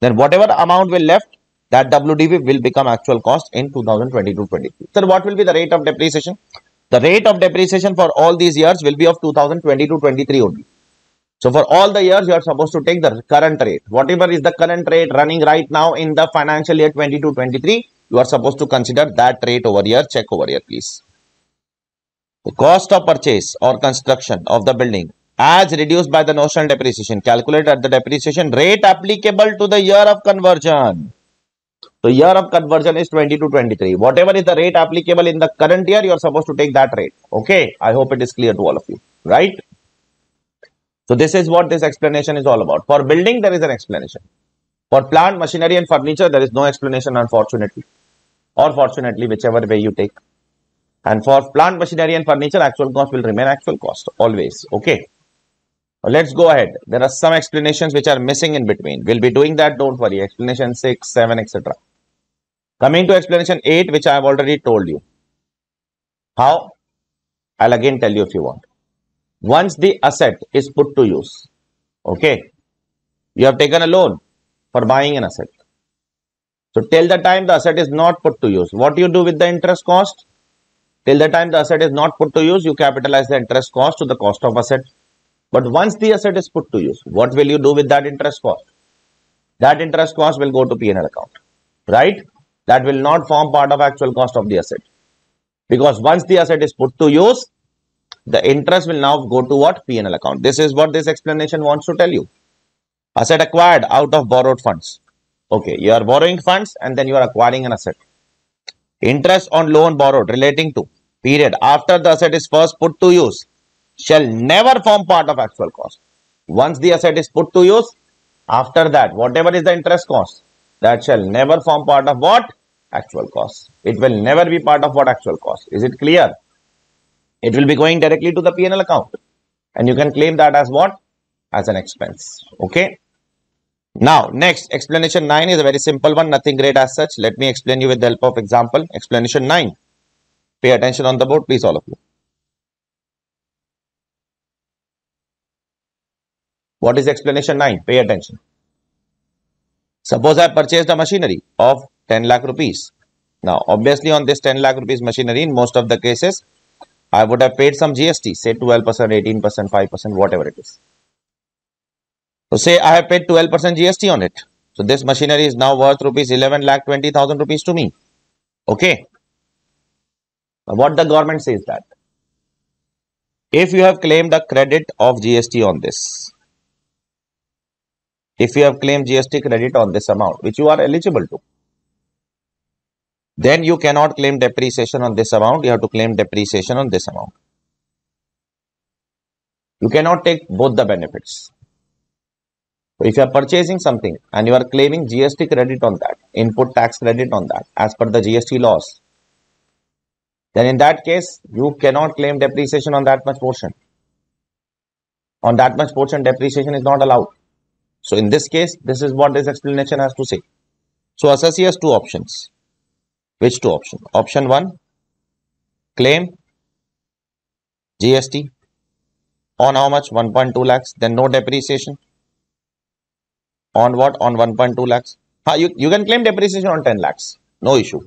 Then whatever amount will left, that W D V will become actual cost in two thousand twenty-two twenty-three. So what will be the rate of depreciation? The rate of depreciation for all these years will be of two thousand twenty-two twenty-three only. So for all the years, you are supposed to take the current rate. Whatever is the current rate running right now in the financial year twenty-two twenty-three, you are supposed to consider that rate over here. Check over here, please. The cost of purchase or construction of the building as reduced by the notional depreciation calculated at the depreciation rate applicable to the year of conversion. So year of conversion is twenty-two twenty-three. Whatever is the rate applicable in the current year, you are supposed to take that rate. Okay, I hope it is clear to all of you, right? So this is what this explanation is all about. For building, there is an explanation. For plant, machinery and furniture, there is no explanation, unfortunately. Or fortunately, whichever way you take. And for plant, machinery and furniture, actual cost will remain actual cost always. Okay. Let's go ahead. There are some explanations which are missing in between. We'll be doing that. Don't worry. Explanation six, seven, et cetera. Coming to explanation eight, which I have already told you. How? I'll again tell you if you want. Once the asset is put to use. Okay. You have taken a loan for buying an asset. So till the time the asset is not put to use, what do you do with the interest cost? Till the time the asset is not put to use, you capitalize the interest cost to the cost of asset. But once the asset is put to use, what will you do with that interest cost? That interest cost will go to P and L account, right? That will not form part of actual cost of the asset. Because once the asset is put to use, the interest will now go to what? P and L account. This is what this explanation wants to tell you. Asset acquired out of borrowed funds. Okay, you are borrowing funds and then you are acquiring an asset. Interest on loan borrowed relating to period after the asset is first put to use shall never form part of actual cost. Once the asset is put to use, after that, whatever is the interest cost, that shall never form part of what? Actual cost. It will never be part of what? Actual cost. Is it clear? It will be going directly to the P and L account. And you can claim that as what? As an expense. Okay. Now, next, explanation nine is a very simple one. Nothing great as such. Let me explain you with the help of example. Explanation nine. Pay attention on the board, please, all of you. What is explanation nine? Pay attention. Suppose I purchased a machinery of ten lakh rupees. Now, obviously, on this ten lakh rupees machinery, in most of the cases, I would have paid some G S T, say twelve percent, eighteen percent, five percent, whatever it is. So, say I have paid twelve percent G S T on it. So, this machinery is now worth rupees eleven lakh twenty thousand rupees to me. Okay. What the government says that if you have claimed a credit of G S T on this, if you have claimed G S T credit on this amount, which you are eligible to, then you cannot claim depreciation on this amount. You have to claim depreciation on this amount. You cannot take both the benefits. So if you are purchasing something and you are claiming G S T credit on that, input tax credit on that, as per the G S T laws, then in that case, you cannot claim depreciation on that much portion. On that much portion, depreciation is not allowed. So in this case, this is what this explanation has to say. So assessee has two options. Which two options? Option one, claim G S T on how much? one point two lakhs. Then no depreciation. On what? On one point two lakhs. Huh, you, you can claim depreciation on ten lakhs. No issue.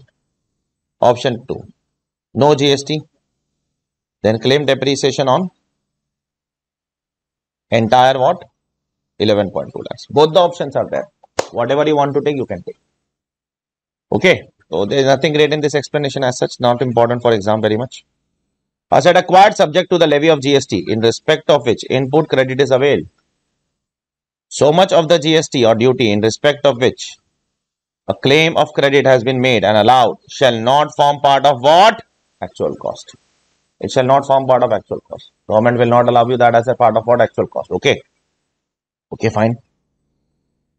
Option two. No G S T, then claim depreciation on entire what? eleven point two lakhs. Both the options are there. Whatever you want to take, you can take. Okay. So there is nothing great in this explanation as such. Not important for exam very much. Asset acquired subject to the levy of G S T, in respect of which input credit is availed. So much of the G S T or duty in respect of which a claim of credit has been made and allowed shall not form part of what? Actual cost. It shall not form part of actual cost. Government will not allow you that as a part of what? Actual cost. Okay. Okay, fine.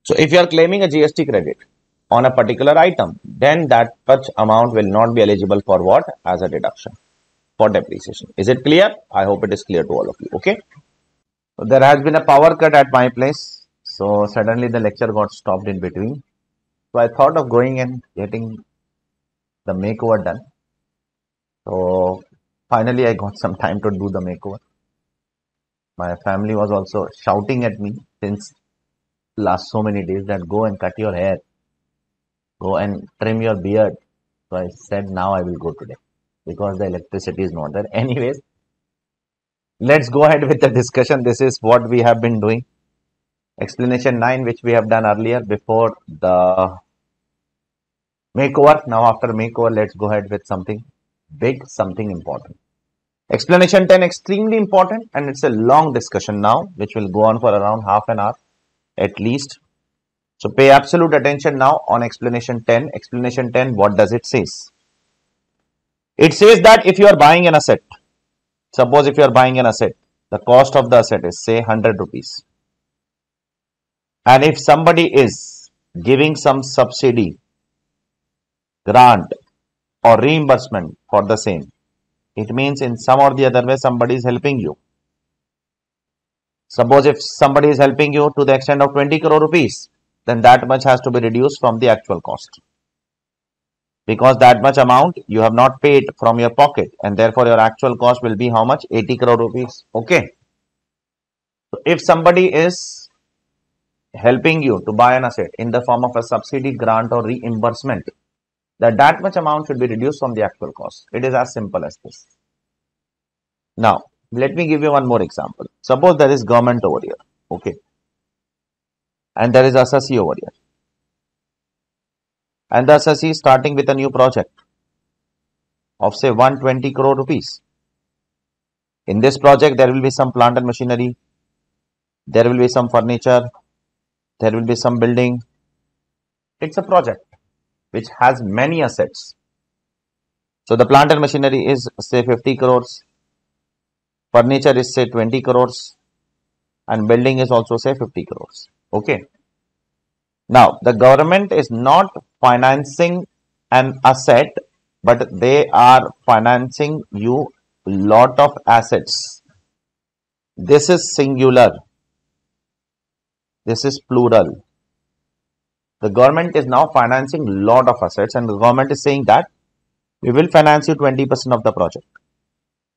So if you are claiming a G S T credit on a particular item, then that such amount will not be eligible for what? As a deduction for depreciation. Is it clear? I hope it is clear to all of you. Okay. So there has been a power cut at my place. So suddenly the lecture got stopped in between. So I thought of going and getting the makeover done. So finally I got some time to do the makeover. My family was also shouting at me since last so many days that go and cut your hair, go and trim your beard. So I said now I will go today because the electricity is not there. Anyways, let's go ahead with the discussion. This is what we have been doing. Explanation nine, which we have done earlier before the makeover. Now after makeover, let's go ahead with something big, something important. Explanation ten, extremely important, and it's a long discussion now, which will go on for around half an hour at least. So pay absolute attention now on explanation ten. Explanation ten, what does it say? It says that if you are buying an asset, suppose if you are buying an asset, the cost of the asset is say one hundred rupees. And if somebody is giving some subsidy, grant or reimbursement for the same, it means in some or the other way somebody is helping you. Suppose if somebody is helping you to the extent of twenty crore rupees, then that much has to be reduced from the actual cost. Because that much amount you have not paid from your pocket, and therefore your actual cost will be how much? eighty crore rupees. Okay. So if somebody is helping you to buy an asset in the form of a subsidy, grant or reimbursement, that that much amount should be reduced from the actual cost. It is as simple as this. Now, let me give you one more example. Suppose there is government over here, okay, and there is assessee over here, and the assessee is starting with a new project of say one hundred twenty crore rupees. In this project, there will be some plant and machinery, there will be some furniture, there will be some building. It's a project which has many assets. So the plant and machinery is say fifty crores. Furniture is say twenty crores. And building is also say fifty crores. Okay. Now the government is not financing an asset, but they are financing you a lot of assets. This is singular. This is plural. The government is now financing a lot of assets, and the government is saying that we will finance you twenty percent of the project.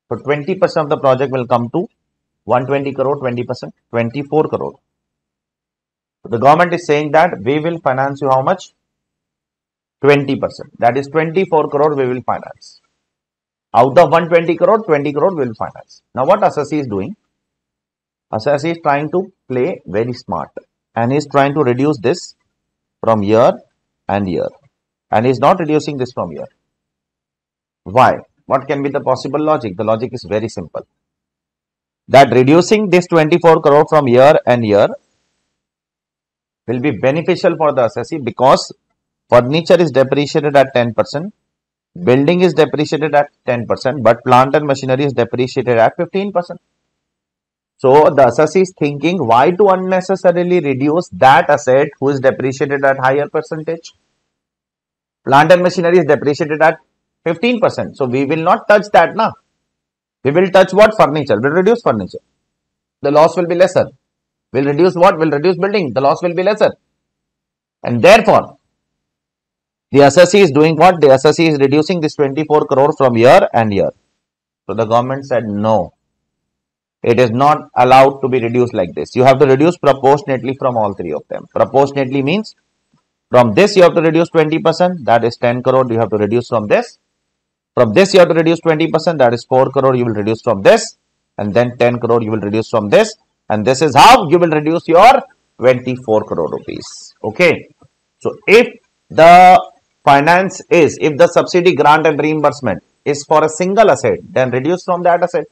So twenty percent of the project will come to one hundred twenty crore, twenty percent, twenty-four crore. So the government is saying that we will finance you how much? twenty percent. That is twenty-four crore we will finance. Out of one hundred twenty crore, twenty crore we will finance. Now what assessee is doing? Assessee is trying to play very smart, and he is trying to reduce this from year and year, and he is not reducing this from year. Why? What can be the possible logic? The logic is very simple. That reducing this twenty-four crore from year and year will be beneficial for the assessee, because furniture is depreciated at ten percent, building is depreciated at ten percent, but plant and machinery is depreciated at fifteen percent. So the assessee is thinking, why to unnecessarily reduce that asset who is depreciated at higher percentage? Plant and machinery is depreciated at fifteen percent. So we will not touch that now. We will touch what? Furniture. We will reduce furniture. The loss will be lesser. We will reduce what? We will reduce building. The loss will be lesser. And therefore, the assessee is doing what? The assessee is reducing this twenty-four crore from year and year. So the government said no. It is not allowed to be reduced like this. You have to reduce proportionately from all three of them. Proportionately means from this you have to reduce twenty percent. That is ten crore. You have to reduce from this. From this you have to reduce twenty percent, that is four crore you will reduce from this, and then ten crore you will reduce from this, and this is how you will reduce your twenty-four crore rupees. Okay. So if the finance is, if the subsidy, grant and reimbursement is for a single asset, then reduce from that asset.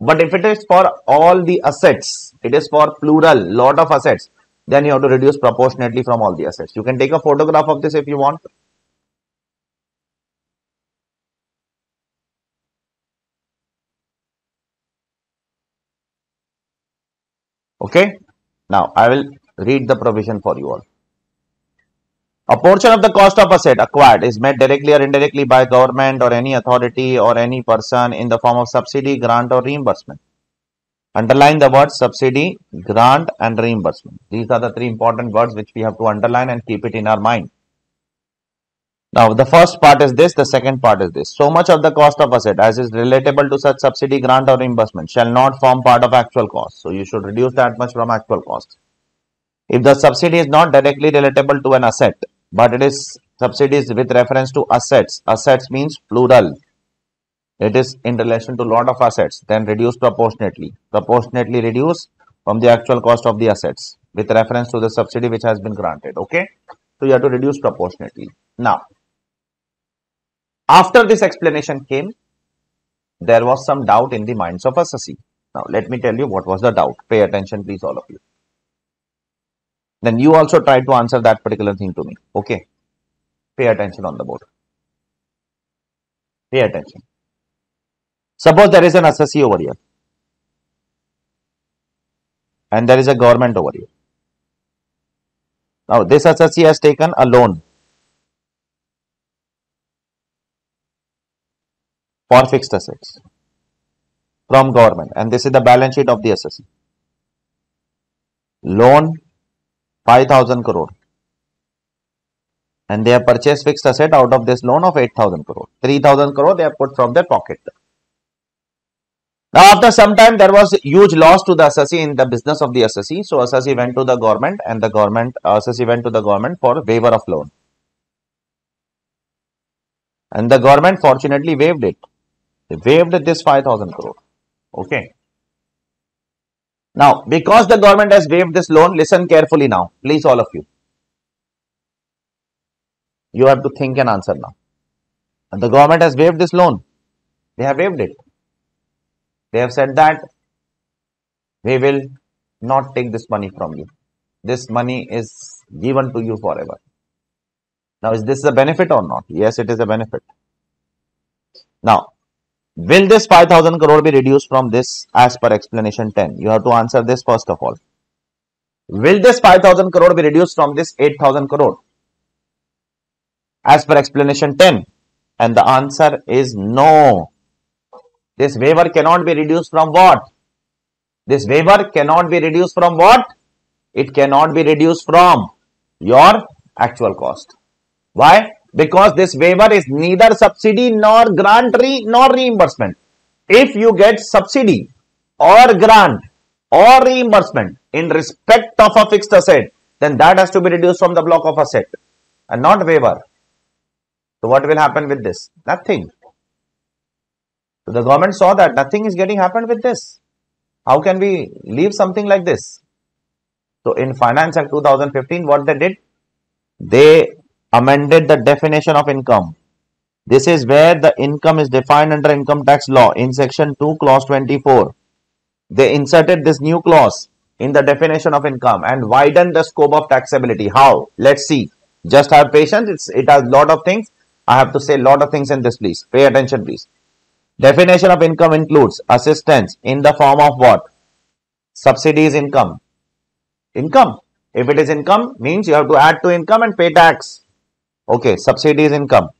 But if it is for all the assets, it is for plural, lot of assets, then you have to reduce proportionately from all the assets. You can take a photograph of this if you want. Okay, now I will read the provision for you all. A portion of the cost of asset acquired is made directly or indirectly by government or any authority or any person in the form of subsidy, grant or reimbursement. Underline the words subsidy, grant and reimbursement. These are the three important words which we have to underline and keep it in our mind. Now the first part is this, the second part is this. So much of the cost of asset as is relatable to such subsidy, grant or reimbursement shall not form part of actual cost. So you should reduce that much from actual cost. If the subsidy is not directly relatable to an asset, but it is subsidies with reference to assets, assets means plural, it is in relation to lot of assets, then reduce proportionately. Proportionately reduce from the actual cost of the assets with reference to the subsidy which has been granted. Okay. So you have to reduce proportionately. Now, after this explanation came, there was some doubt in the minds of assessee. Now, let me tell you what was the doubt. Pay attention, please, all of you. Then you also try to answer that particular thing to me. Okay. Pay attention on the board. Pay attention. Suppose there is an assessee over here. And there is a government over here. Now, this assessee has taken a loan for fixed assets from government, and this is the balance sheet of the assessee. Loan five thousand crore, and they have purchased fixed asset out of this loan of eight thousand crore. three thousand crore they have put from their pocket. Now after some time there was huge loss to the assessee in the business of the assessee. So assessee went to the government, and the government assessee went to the government for waiver of loan, and the government fortunately waived it. They waived this five thousand crore. Okay. Now, because the government has waived this loan, listen carefully now. Please, all of you. You have to think and answer now. And the government has waived this loan. They have waived it. They have said that we will not take this money from you. This money is given to you forever. Now, is this a benefit or not? Yes, it is a benefit. Now, will this five thousand crore be reduced from this as per explanation ten? You have to answer this first of all. Will this five thousand crore be reduced from this eight thousand crore as per explanation ten? And the answer is no. This waiver cannot be reduced from what? This waiver cannot be reduced from what? It cannot be reduced from your actual cost. Why? Because this waiver is neither subsidy nor grant re nor reimbursement. If you get subsidy or grant or reimbursement in respect of a fixed asset, then that has to be reduced from the block of asset and not waiver. So what will happen with this? Nothing. So the government saw that nothing is getting happened with this. How can we leave something like this? So in Finance Act two thousand fifteen, what they did? They amended the definition of income This is where the income is defined under income tax law in section two clause twenty-four. They inserted this new clause in the definition of income and widened the scope of taxability. How? Let's see. Just have patience. It's, it has lot of things. I have to say lot of things in this, please. Pay attention, please. Definition of income includes assistance in the form of what? Subsidies income. Income. If it is income, means you have to add to income and pay tax. Okay, subsidies income.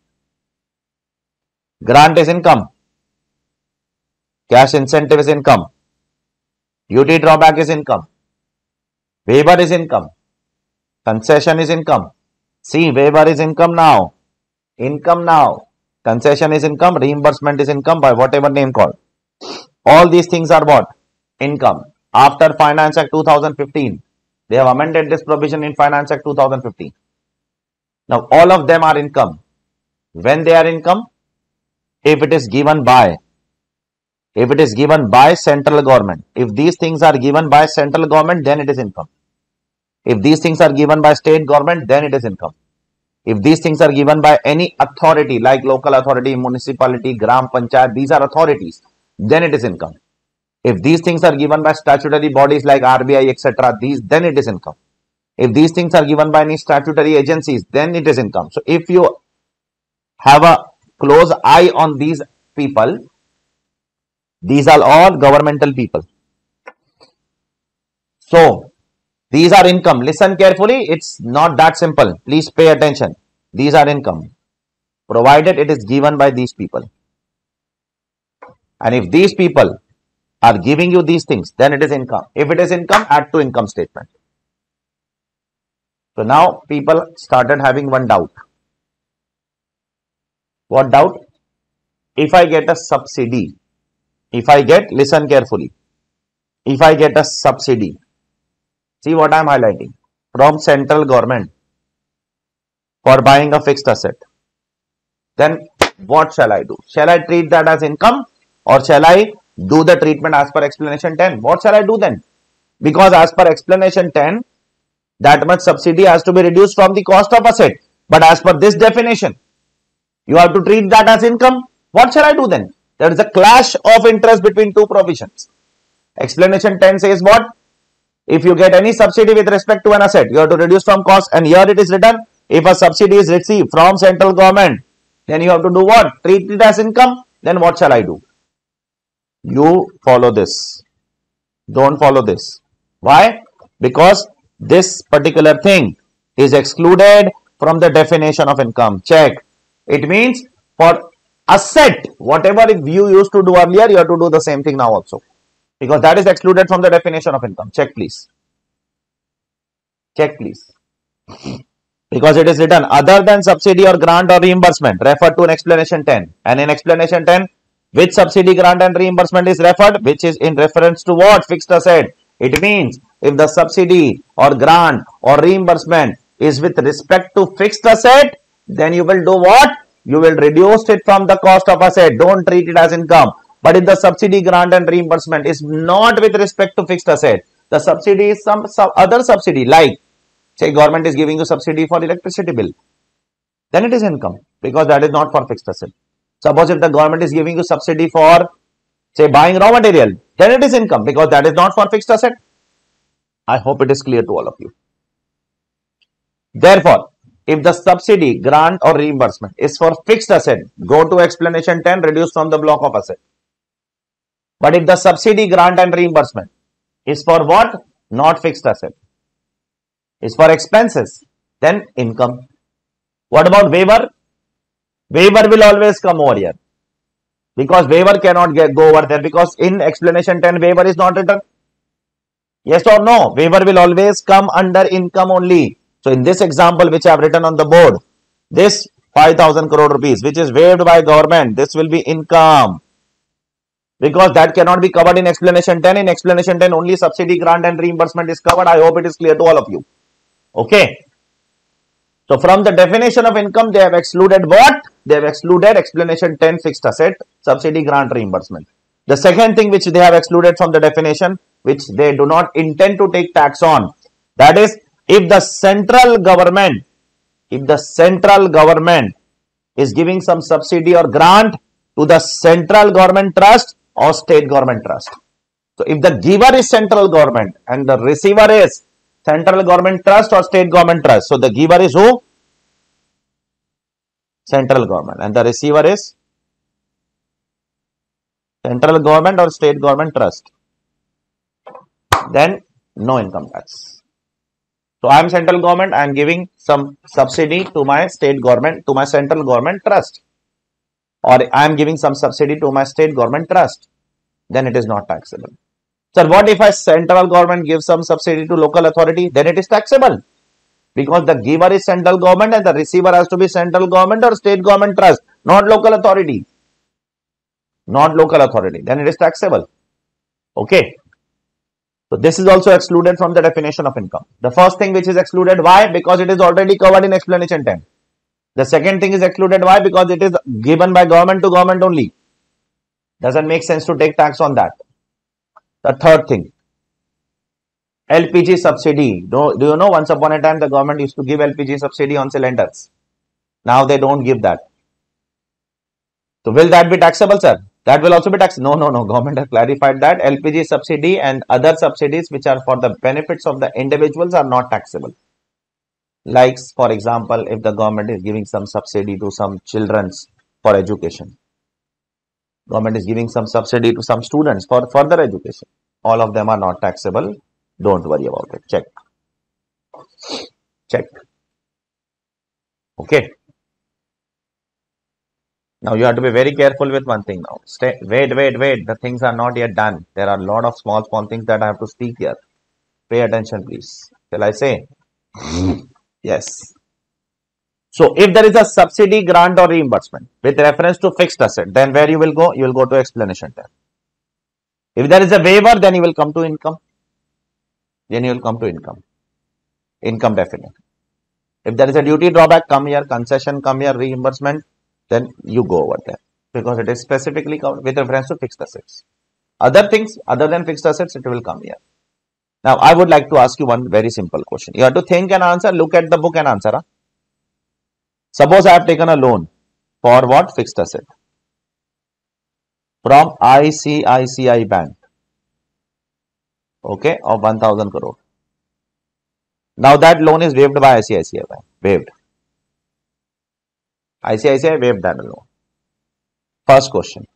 Grant is income. Cash incentive is income. Duty drawback is income. Waiver is income. Concession is income. See, waiver is income now. Income now. Concession is income. Reimbursement is income by whatever name called. All these things are what? Income. After Finance Act two thousand fifteen, they have amended this provision in Finance Act two thousand fifteen. Now, all of them are income. When they are income? If it is given by. If it is given by central government, if these things are given by central government, then it is income. If these things are given by state government, then it is income. If these things are given by any authority like local authority, municipality, gram panchayat, these are authorities, then it is income. If these things are given by statutory bodies like R B I, et cetera, these, then it is income. If these things are given by any statutory agencies, then it is income. So if you have a close eye on these people, these are all governmental people. So, these are income. Listen carefully. It's not that simple. Please pay attention. These are income. Provided it is given by these people. And if these people are giving you these things, then it is income. If it is income, add to income statement. So, now people started having one doubt. What doubt? If I get a subsidy. If I get, listen carefully, if I get a subsidy, see what I am highlighting, from central government for buying a fixed asset, then what shall I do? Shall I treat that as income or shall I do the treatment as per explanation ten? What shall I do then? Because as per explanation ten, that much subsidy has to be reduced from the cost of asset. But as per this definition, you have to treat that as income. What shall I do then? There is a clash of interest between two provisions. Explanation ten says what? If you get any subsidy with respect to an asset, you have to reduce from cost, and here it is written, if a subsidy is received from central government, then you have to do what? Treat it as income. Then what shall I do? You follow this. Don't follow this. Why? Because this particular thing is excluded from the definition of income. Check. It means for asset, whatever you used to do earlier, you have to do the same thing now also. Because that is excluded from the definition of income. Check please. Check please. Because it is written, other than subsidy or grant or reimbursement, referred to in explanation ten. And in explanation ten, which subsidy, grant and reimbursement is referred, which is in reference to what? Fixed asset. It means, if the subsidy or grant or reimbursement is with respect to fixed asset, then you will do what? You will reduce it from the cost of asset. Don't treat it as income. But if the subsidy, grant and reimbursement is not with respect to fixed asset, the subsidy is some, some other subsidy like, say government is giving you subsidy for electricity bill, then it is income because that is not for fixed asset. Suppose if the government is giving you subsidy for, say, buying raw material, then it is income because that is not for fixed asset. I hope it is clear to all of you. Therefore, if the subsidy, grant or reimbursement is for fixed asset, go to explanation ten, reduce from the block of asset. But if the subsidy, grant and reimbursement is for what? Not fixed asset. Is for expenses, then income. What about waiver? Waiver will always come over here. Because waiver cannot get, go over there because in explanation ten, waiver is not written. Yes or no? Waiver will always come under income only. So, in this example which I have written on the board, this five thousand crore rupees which is waived by government, this will be income. Because that cannot be covered in explanation ten. In explanation ten, only subsidy, grant and reimbursement is covered. I hope it is clear to all of you. Okay. So, from the definition of income, they have excluded what? They have excluded explanation ten, fixed asset, subsidy, grant, reimbursement. The second thing which they have excluded from the definition, which they do not intend to take tax on, that is, if the central government, if the central government is giving some subsidy or grant to the central government trust or state government trust. So if the giver is central government and the receiver is central government trust or state government trust, so the giver is who? Central government, and the receiver is central government or state government trust. Then no income tax. So I am central government, I am giving some subsidy to my state government, to my central government trust, or I am giving some subsidy to my state government trust. Then it is not taxable. Sir, what if a central government gives some subsidy to local authority? Then it is taxable, because the giver is central government and the receiver has to be central government or state government trust, not local authority. Not local authority. Then it is taxable. Okay. So this is also excluded from the definition of income. The first thing which is excluded, why? Because it is already covered in explanation ten. The second thing is excluded, why? Because it is given by government to government only. Doesn't make sense to take tax on that. The third thing, L P G subsidy. Do, do you know once upon a time the government used to give L P G subsidy on cylinders? Now they don't give that. So will that be taxable, sir? That will also be taxed. No, no, no. Government has clarified that L P G subsidy and other subsidies which are for the benefits of the individuals are not taxable. Like, for example, if the government is giving some subsidy to some children's for education. Government is giving some subsidy to some students for further education. All of them are not taxable. Don't worry about it. Check. Check. Okay. Now you have to be very careful with one thing now. Stay, wait, wait, wait. The things are not yet done. There are a lot of small, small things that I have to speak here. Pay attention, please. Shall I say? Yes. So if there is a subsidy, grant or reimbursement with reference to fixed asset, then where you will go? You will go to explanation tab. If there is a waiver, then you will come to income. Then you will come to income. Income definite. If there is a duty drawback, come here. Concession, come here. Reimbursement, then you go over there, because it is specifically covered with reference to fixed assets. Other things other than fixed assets, it will come here. Now, I would like to ask you one very simple question. You have to think and answer, look at the book and answer. Huh? Suppose I have taken a loan for what? Fixed asset. From I C I C I bank. Okay, of one thousand crore. Now that loan is waived by I C I C I bank. Waived. I C I C I waived that loan. First question.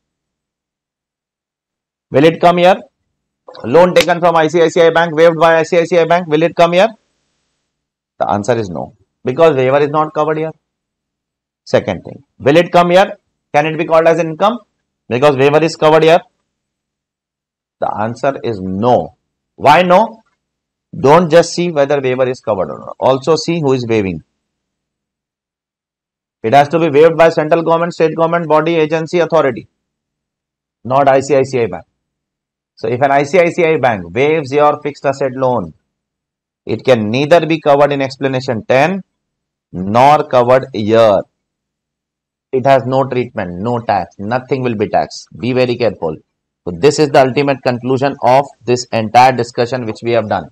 Will it come here? Loan taken from I C I C I bank, waived by I C I C I bank. Will it come here? The answer is no. Because waiver is not covered here. Second thing. Will it come here? Can it be called as income? Because waiver is covered here. The answer is no. Why no? Don't just see whether waiver is covered or not. Also see who is waiving. It has to be waived by central government, state government, body, agency, authority, not I C I C I bank. So if an I C I C I bank waives your fixed asset loan, it can neither be covered in explanation ten nor covered here. It has no treatment, no tax, nothing will be taxed. Be very careful. So this is the ultimate conclusion of this entire discussion which we have done.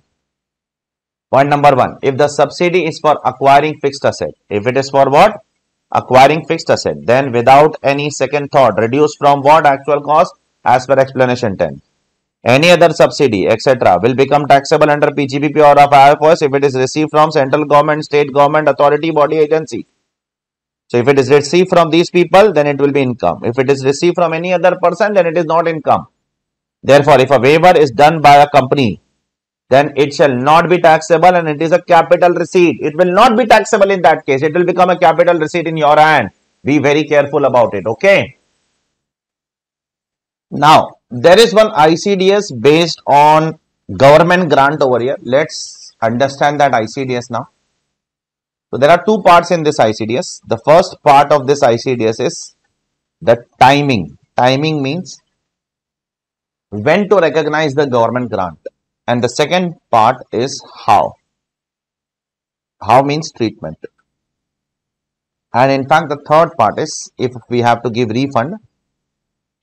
Point number one, if the subsidy is for acquiring fixed asset, if it is for what? Acquiring fixed asset, then without any second thought, reduce from what? Actual cost as per explanation ten. Any other subsidy, et cetera will become taxable under P G B P or of I F S if it is received from central government, state government, authority, body, agency. So if it is received from these people, then it will be income. If it is received from any other person, then it is not income. Therefore, if a waiver is done by a company, then it shall not be taxable and it is a capital receipt. It will not be taxable in that case. It will become a capital receipt in your hand. Be very careful about it, okay? Now, there is one I C D S based on government grant over here. Let's understand that I C D S now. So, there are two parts in this I C D S. The first part of this I C D S is the timing. Timing means when to recognize the government grant. And the second part is how. How means treatment. And in fact, the third part is if we have to give refund.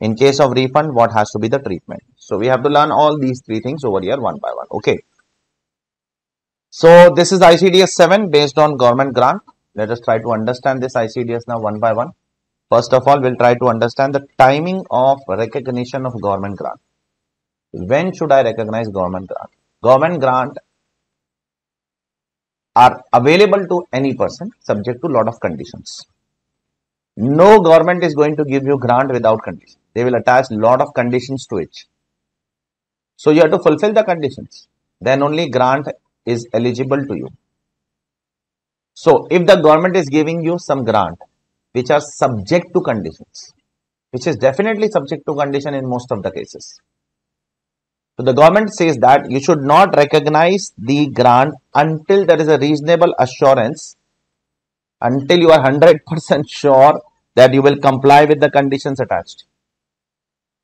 In case of refund, what has to be the treatment. So, we have to learn all these three things over here one by one. Okay. So, this is I C D S seven based on government grant. Let us try to understand this I C D S now one by one. First of all, we'll try to understand the timing of recognition of government grant. When should I recognize government grant? Government grant are available to any person subject to a lot of conditions. No government is going to give you grant without condition. They will attach a lot of conditions to it. So you have to fulfill the conditions. Then only grant is eligible to you. So if the government is giving you some grant which are subject to conditions, which is definitely subject to condition in most of the cases. So the government says that you should not recognize the grant until there is a reasonable assurance, until you are one hundred percent sure that you will comply with the conditions attached.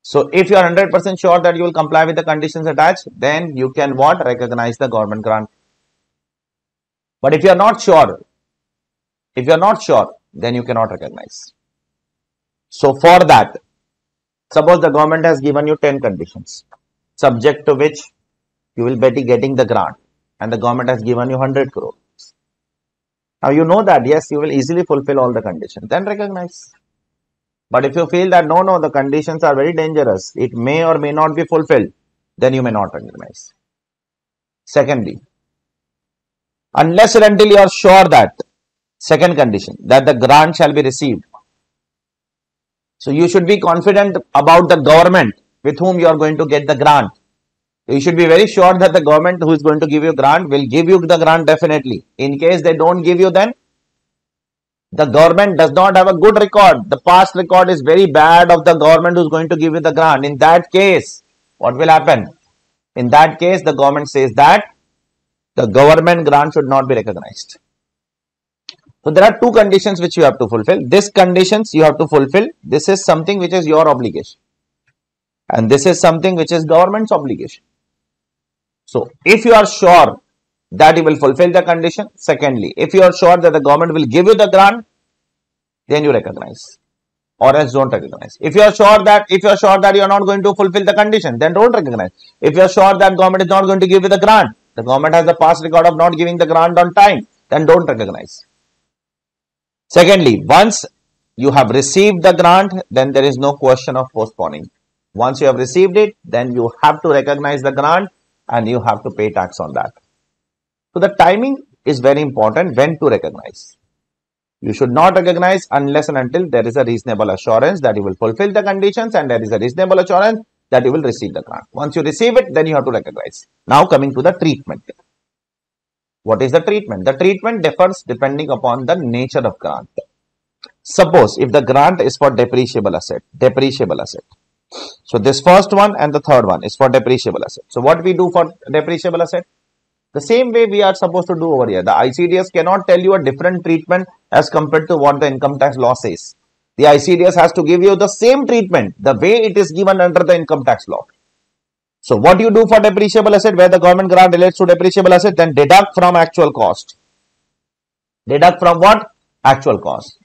So if you are one hundred percent sure that you will comply with the conditions attached, then you can what? Recognize the government grant. But if you are not sure, if you are not sure, then you cannot recognize. So for that, suppose the government has given you ten conditions, subject to which you will be getting the grant, and the government has given you one hundred crore. Now you know that, yes, you will easily fulfill all the conditions, then recognize. But if you feel that, no, no, the conditions are very dangerous, it may or may not be fulfilled, then you may not recognize. Secondly, unless and until you are sure that, second condition, that the grant shall be received. So you should be confident about the government with whom you are going to get the grant. You should be very sure that the government who is going to give you grant will give you the grant definitely. In case they don't give you, then the government does not have a good record. The past record is very bad of the government who is going to give you the grant. In that case, what will happen? In that case, the government says that the government grant should not be recognized. So there are two conditions which you have to fulfill. These conditions you have to fulfill. This is something which is your obligation. And this is something which is government's obligation. So if you are sure that you will fulfill the condition, secondly, if you are sure that the government will give you the grant, then you recognize, or else don't recognize. If you are sure that if you are sure that you are not going to fulfill the condition, then don't recognize. If you are sure that government is not going to give you the grant, the government has the past record of not giving the grant on time, then don't recognize. Secondly, once you have received the grant, then there is no question of postponing. Once you have received it, then you have to recognize the grant and you have to pay tax on that. So the timing is very important when to recognize. You should not recognize unless and until there is a reasonable assurance that you will fulfill the conditions and there is a reasonable assurance that you will receive the grant. Once you receive it, then you have to recognize. Now coming to the treatment. What is the treatment? The treatment differs depending upon the nature of grant. Suppose if the grant is for depreciable asset, depreciable asset. So this first one and the third one is for depreciable asset. So what we do for depreciable asset? The same way we are supposed to do over here. The I C D S cannot tell you a different treatment as compared to what the income tax law says. The I C D S has to give you the same treatment the way it is given under the income tax law. So what you do for depreciable asset where the government grant relates to depreciable asset, then deduct from actual cost. Deduct from what? Actual cost.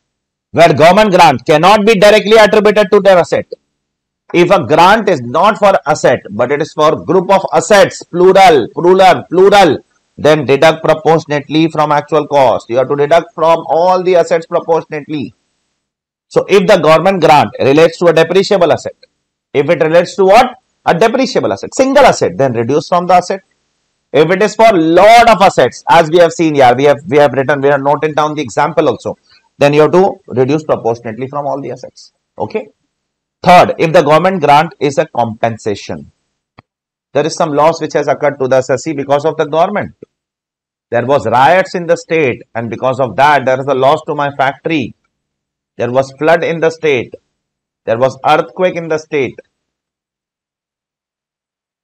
Where government grant cannot be directly attributed to their asset. If a grant is not for asset, but it is for group of assets, plural, plural, plural, then deduct proportionately from actual cost. You have to deduct from all the assets proportionately. So if the government grant relates to a depreciable asset, if it relates to what? A depreciable asset, single asset, then reduce from the asset. If it is for lot of assets, as we have seen here, we have, we have written, we have noted down the example also, then you have to reduce proportionately from all the assets. Okay. Third, if the government grant is a compensation, there is some loss which has occurred to the S S I because of the government. There was riots in the state and because of that, there is a loss to my factory. There was flood in the state. There was earthquake in the state.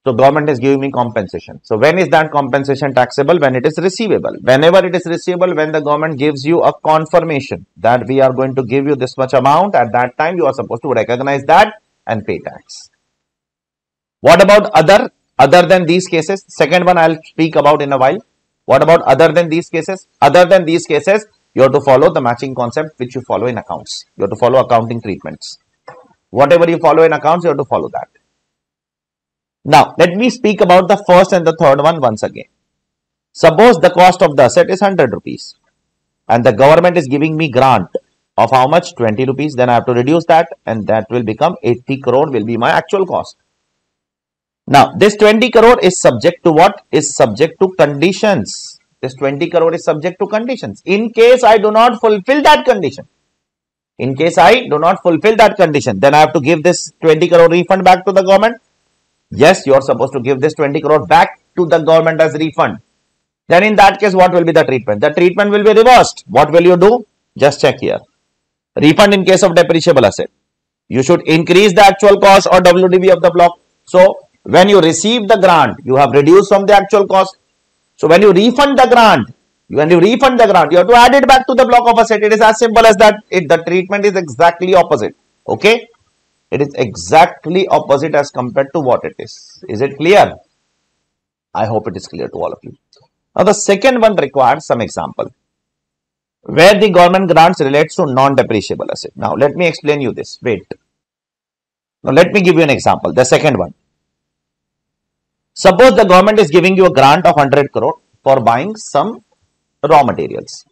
So government is giving me compensation. So when is that compensation taxable? When it is receivable. Whenever it is receivable, when the government gives you a confirmation that we are going to give you this much amount, at that time you are supposed to recognize that and pay tax. What about other, other than these cases? Second one I will speak about in a while. What about other than these cases? Other than these cases, you have to follow the matching concept which you follow in accounts. You have to follow accounting treatments. Whatever you follow in accounts, you have to follow that. Now, let me speak about the first and the third one once again. Suppose the cost of the asset is one hundred rupees. and the government is giving me grant of how much? twenty rupees. Then I have to reduce that, and that will become eighty crore will be my actual cost. Now, this twenty crore is subject to what? Is subject to conditions. This twenty crore is subject to conditions. In case I do not fulfill that condition, in case I do not fulfill that condition, then I have to give this twenty crore refund back to the government. Yes, you are supposed to give this twenty crore back to the government as refund. Then in that case, what will be the treatment? The treatment will be reversed. What will you do? Just check here. Refund in case of depreciable asset. You should increase the actual cost or W D V of the block. So, when you receive the grant, you have reduced from the actual cost. So, when you refund the grant, when you refund the grant, you have to add it back to the block of asset. It is as simple as that. It, the treatment is exactly opposite. Okay? It is exactly opposite as compared to what it is. Is it clear? I hope it is clear to all of you. Now, the second one requires some example, where the government grants relates to non-depreciable asset. Now, let me explain you this. Wait. Now, let me give you an example. The second one. Suppose the government is giving you a grant of one hundred crore for buying some raw materials.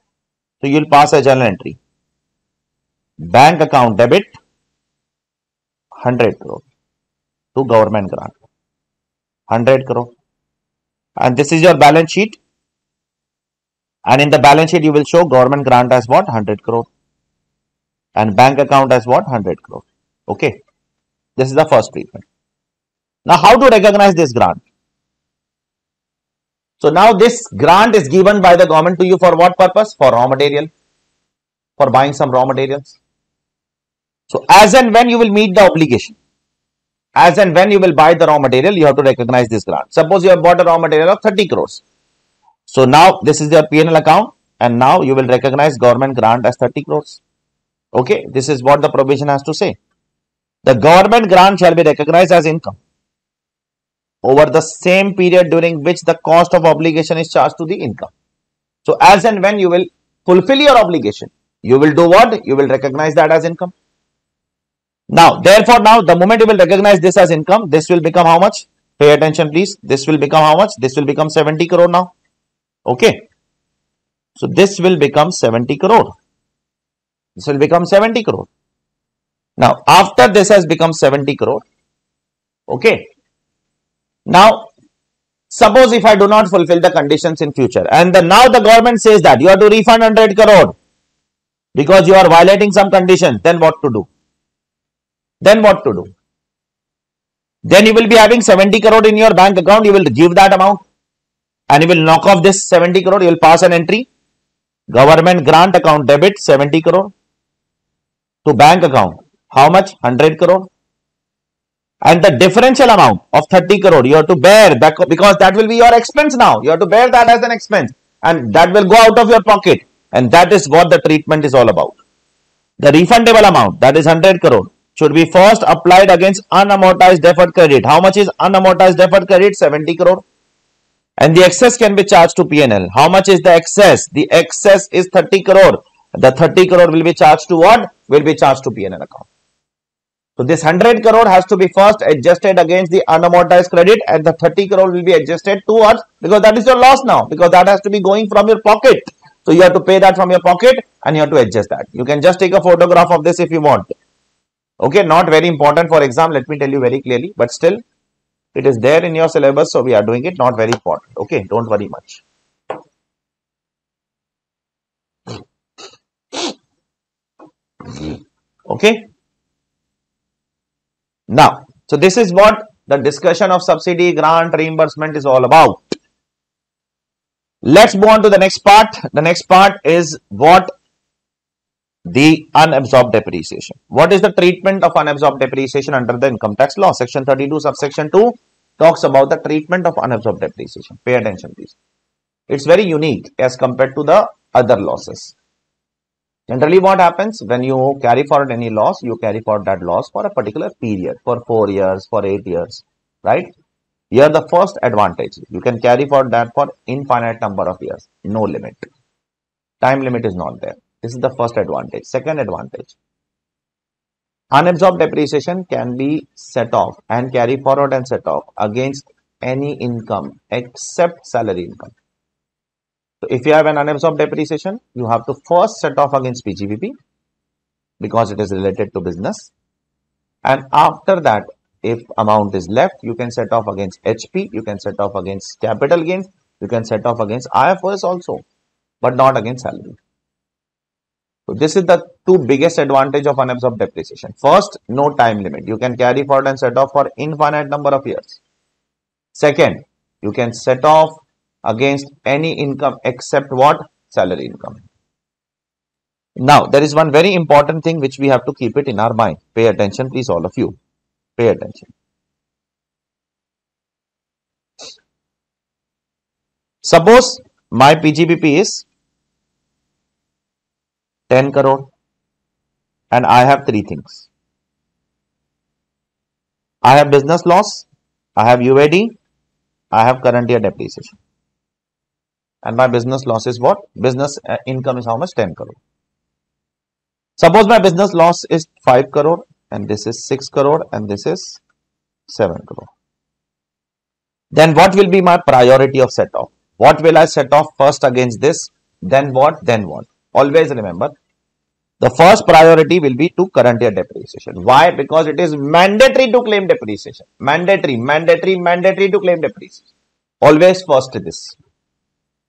So, you will pass a journal entry. Bank account debit one hundred crore to government grant. one hundred crore. And this is your balance sheet. And in the balance sheet, you will show government grant as what? one hundred crore. And bank account as what? one hundred crore. Okay. This is the first treatment. Now, how to recognize this grant? So, now this grant is given by the government to you for what purpose? For raw material. For buying some raw materials. So, as and when you will meet the obligation, as and when you will buy the raw material, you have to recognize this grant. Suppose you have bought a raw material of thirty crores. So, now this is your P and L account, and now you will recognize government grant as thirty crores. Okay, this is what the provision has to say. The government grant shall be recognized as income over the same period during which the cost of obligation is charged to the income. So, as and when you will fulfill your obligation, you will do what? You will recognize that as income. Now, therefore, now the moment you will recognize this as income, this will become how much? Pay attention, please. This will become how much? This will become seventy crore now. Okay, so this will become seventy crore. This will become seventy crore. Now, after this has become seventy crore, okay. Now, suppose if I do not fulfill the conditions in future, and the, now the government says that you have to refund one hundred crore because you are violating some conditions, then what to do? Then what to do? Then you will be having seventy crore in your bank account, you will give that amount. And you will knock off this seventy crore, you will pass an entry. Government grant account debit seventy crore to bank account. How much? one hundred crore. And the differential amount of thirty crore you have to bear back, because that will be your expense now. You have to bear that as an expense, and that will go out of your pocket. And that is what the treatment is all about. The refundable amount, that is one hundred crore, should be first applied against unamortized deferred credit. How much is unamortized deferred credit? seventy crore. And the excess can be charged to P and L. How much is the excess? The excess is thirty crore. The thirty crore will be charged to what? Will be charged to P and L account. So, this one hundred crore has to be first adjusted against the unamortized credit, and the thirty crore will be adjusted towards, because that is your loss now, because that has to be going from your pocket. So, you have to pay that from your pocket and you have to adjust that. You can just take a photograph of this if you want. Okay, not very important for exam, let me tell you very clearly, but still, it is there in your syllabus, so we are doing it, not very important. Okay, don't worry much. Okay. Now, so this is what the discussion of subsidy, grant, reimbursement is all about. Let's move on to the next part. The next part is what? The unabsorbed depreciation. What is the treatment of unabsorbed depreciation under the income tax law? Section thirty-two, subsection two talks about the treatment of unabsorbed depreciation. Pay attention, please. It's very unique as compared to the other losses. Generally, what happens when you carry forward any loss, you carry forward that loss for a particular period, for four years, for eight years, right? Here, the first advantage, you can carry forward that for infinite number of years, no limit. Time limit is not there. This is the first advantage. Second advantage, unabsorbed depreciation can be set off and carry forward and set off against any income except salary income. So if you have an unabsorbed depreciation, you have to first set off against P G V P because it is related to business. And after that, if amount is left, you can set off against H P, you can set off against capital gains, you can set off against I F R S also, but not against salary. So this is the two biggest advantage of unabsorbed depreciation. First, no time limit. You can carry forward and set off for infinite number of years. Second, you can set off against any income except what? Salary income. Now, there is one very important thing which we have to keep it in our mind. Pay attention, please, all of you. Pay attention. Suppose my P G B P is ten crore and I have three things. I have business loss, I have U A D, I have current year depreciation. And my business loss is what? Business income is how much? ten crore. Suppose my business loss is five crore and this is six crore and this is seven crore. Then what will be my priority of set off? What will I set off first against this? Then what? Then what? Always remember, the first priority will be to current year depreciation. Why? Because it is mandatory to claim depreciation. Mandatory, mandatory, mandatory to claim depreciation. Always first this.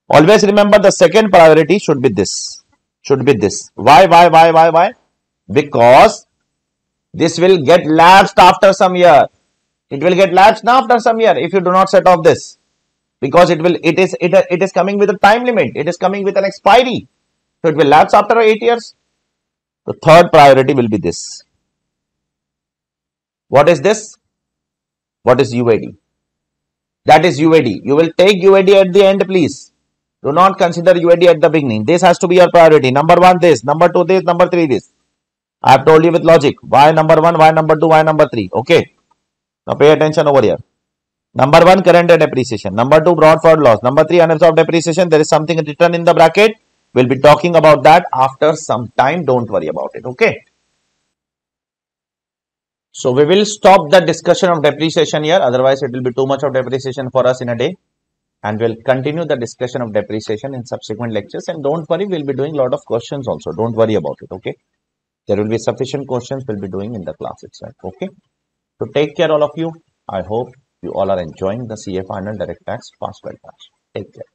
Always remember the second priority should be this. Should be this. Why, why, why, why, why? Because this will get lapsed after some year. It will get lapsed after some year if you do not set off this. Because it will, it is, it, it is coming with a time limit. It is coming with an expiry. So it will lapse after eight years. The third priority will be this. What is this? What is U A D? That is U A D. You will take U A D at the end, please. Do not consider U A D at the beginning. This has to be your priority. Number one, this. Number two, this. Number three, this. I have told you with logic. Why number one, why number two, why number three. Okay. Now pay attention over here. Number one, current year depreciation. Number two, brought forward loss. Number three, unabsorbed depreciation. There is something written in the bracket. We'll be talking about that after some time. Don't worry about it. Okay. So we will stop the discussion of depreciation here. Otherwise, it will be too much of depreciation for us in a day. And we'll continue the discussion of depreciation in subsequent lectures. And don't worry, we'll be doing a lot of questions also. Don't worry about it. Okay. There will be sufficient questions we'll be doing in the class itself. Okay. So take care all of you. I hope you all are enjoying the C A Final Direct Tax Fastrack class. Take care.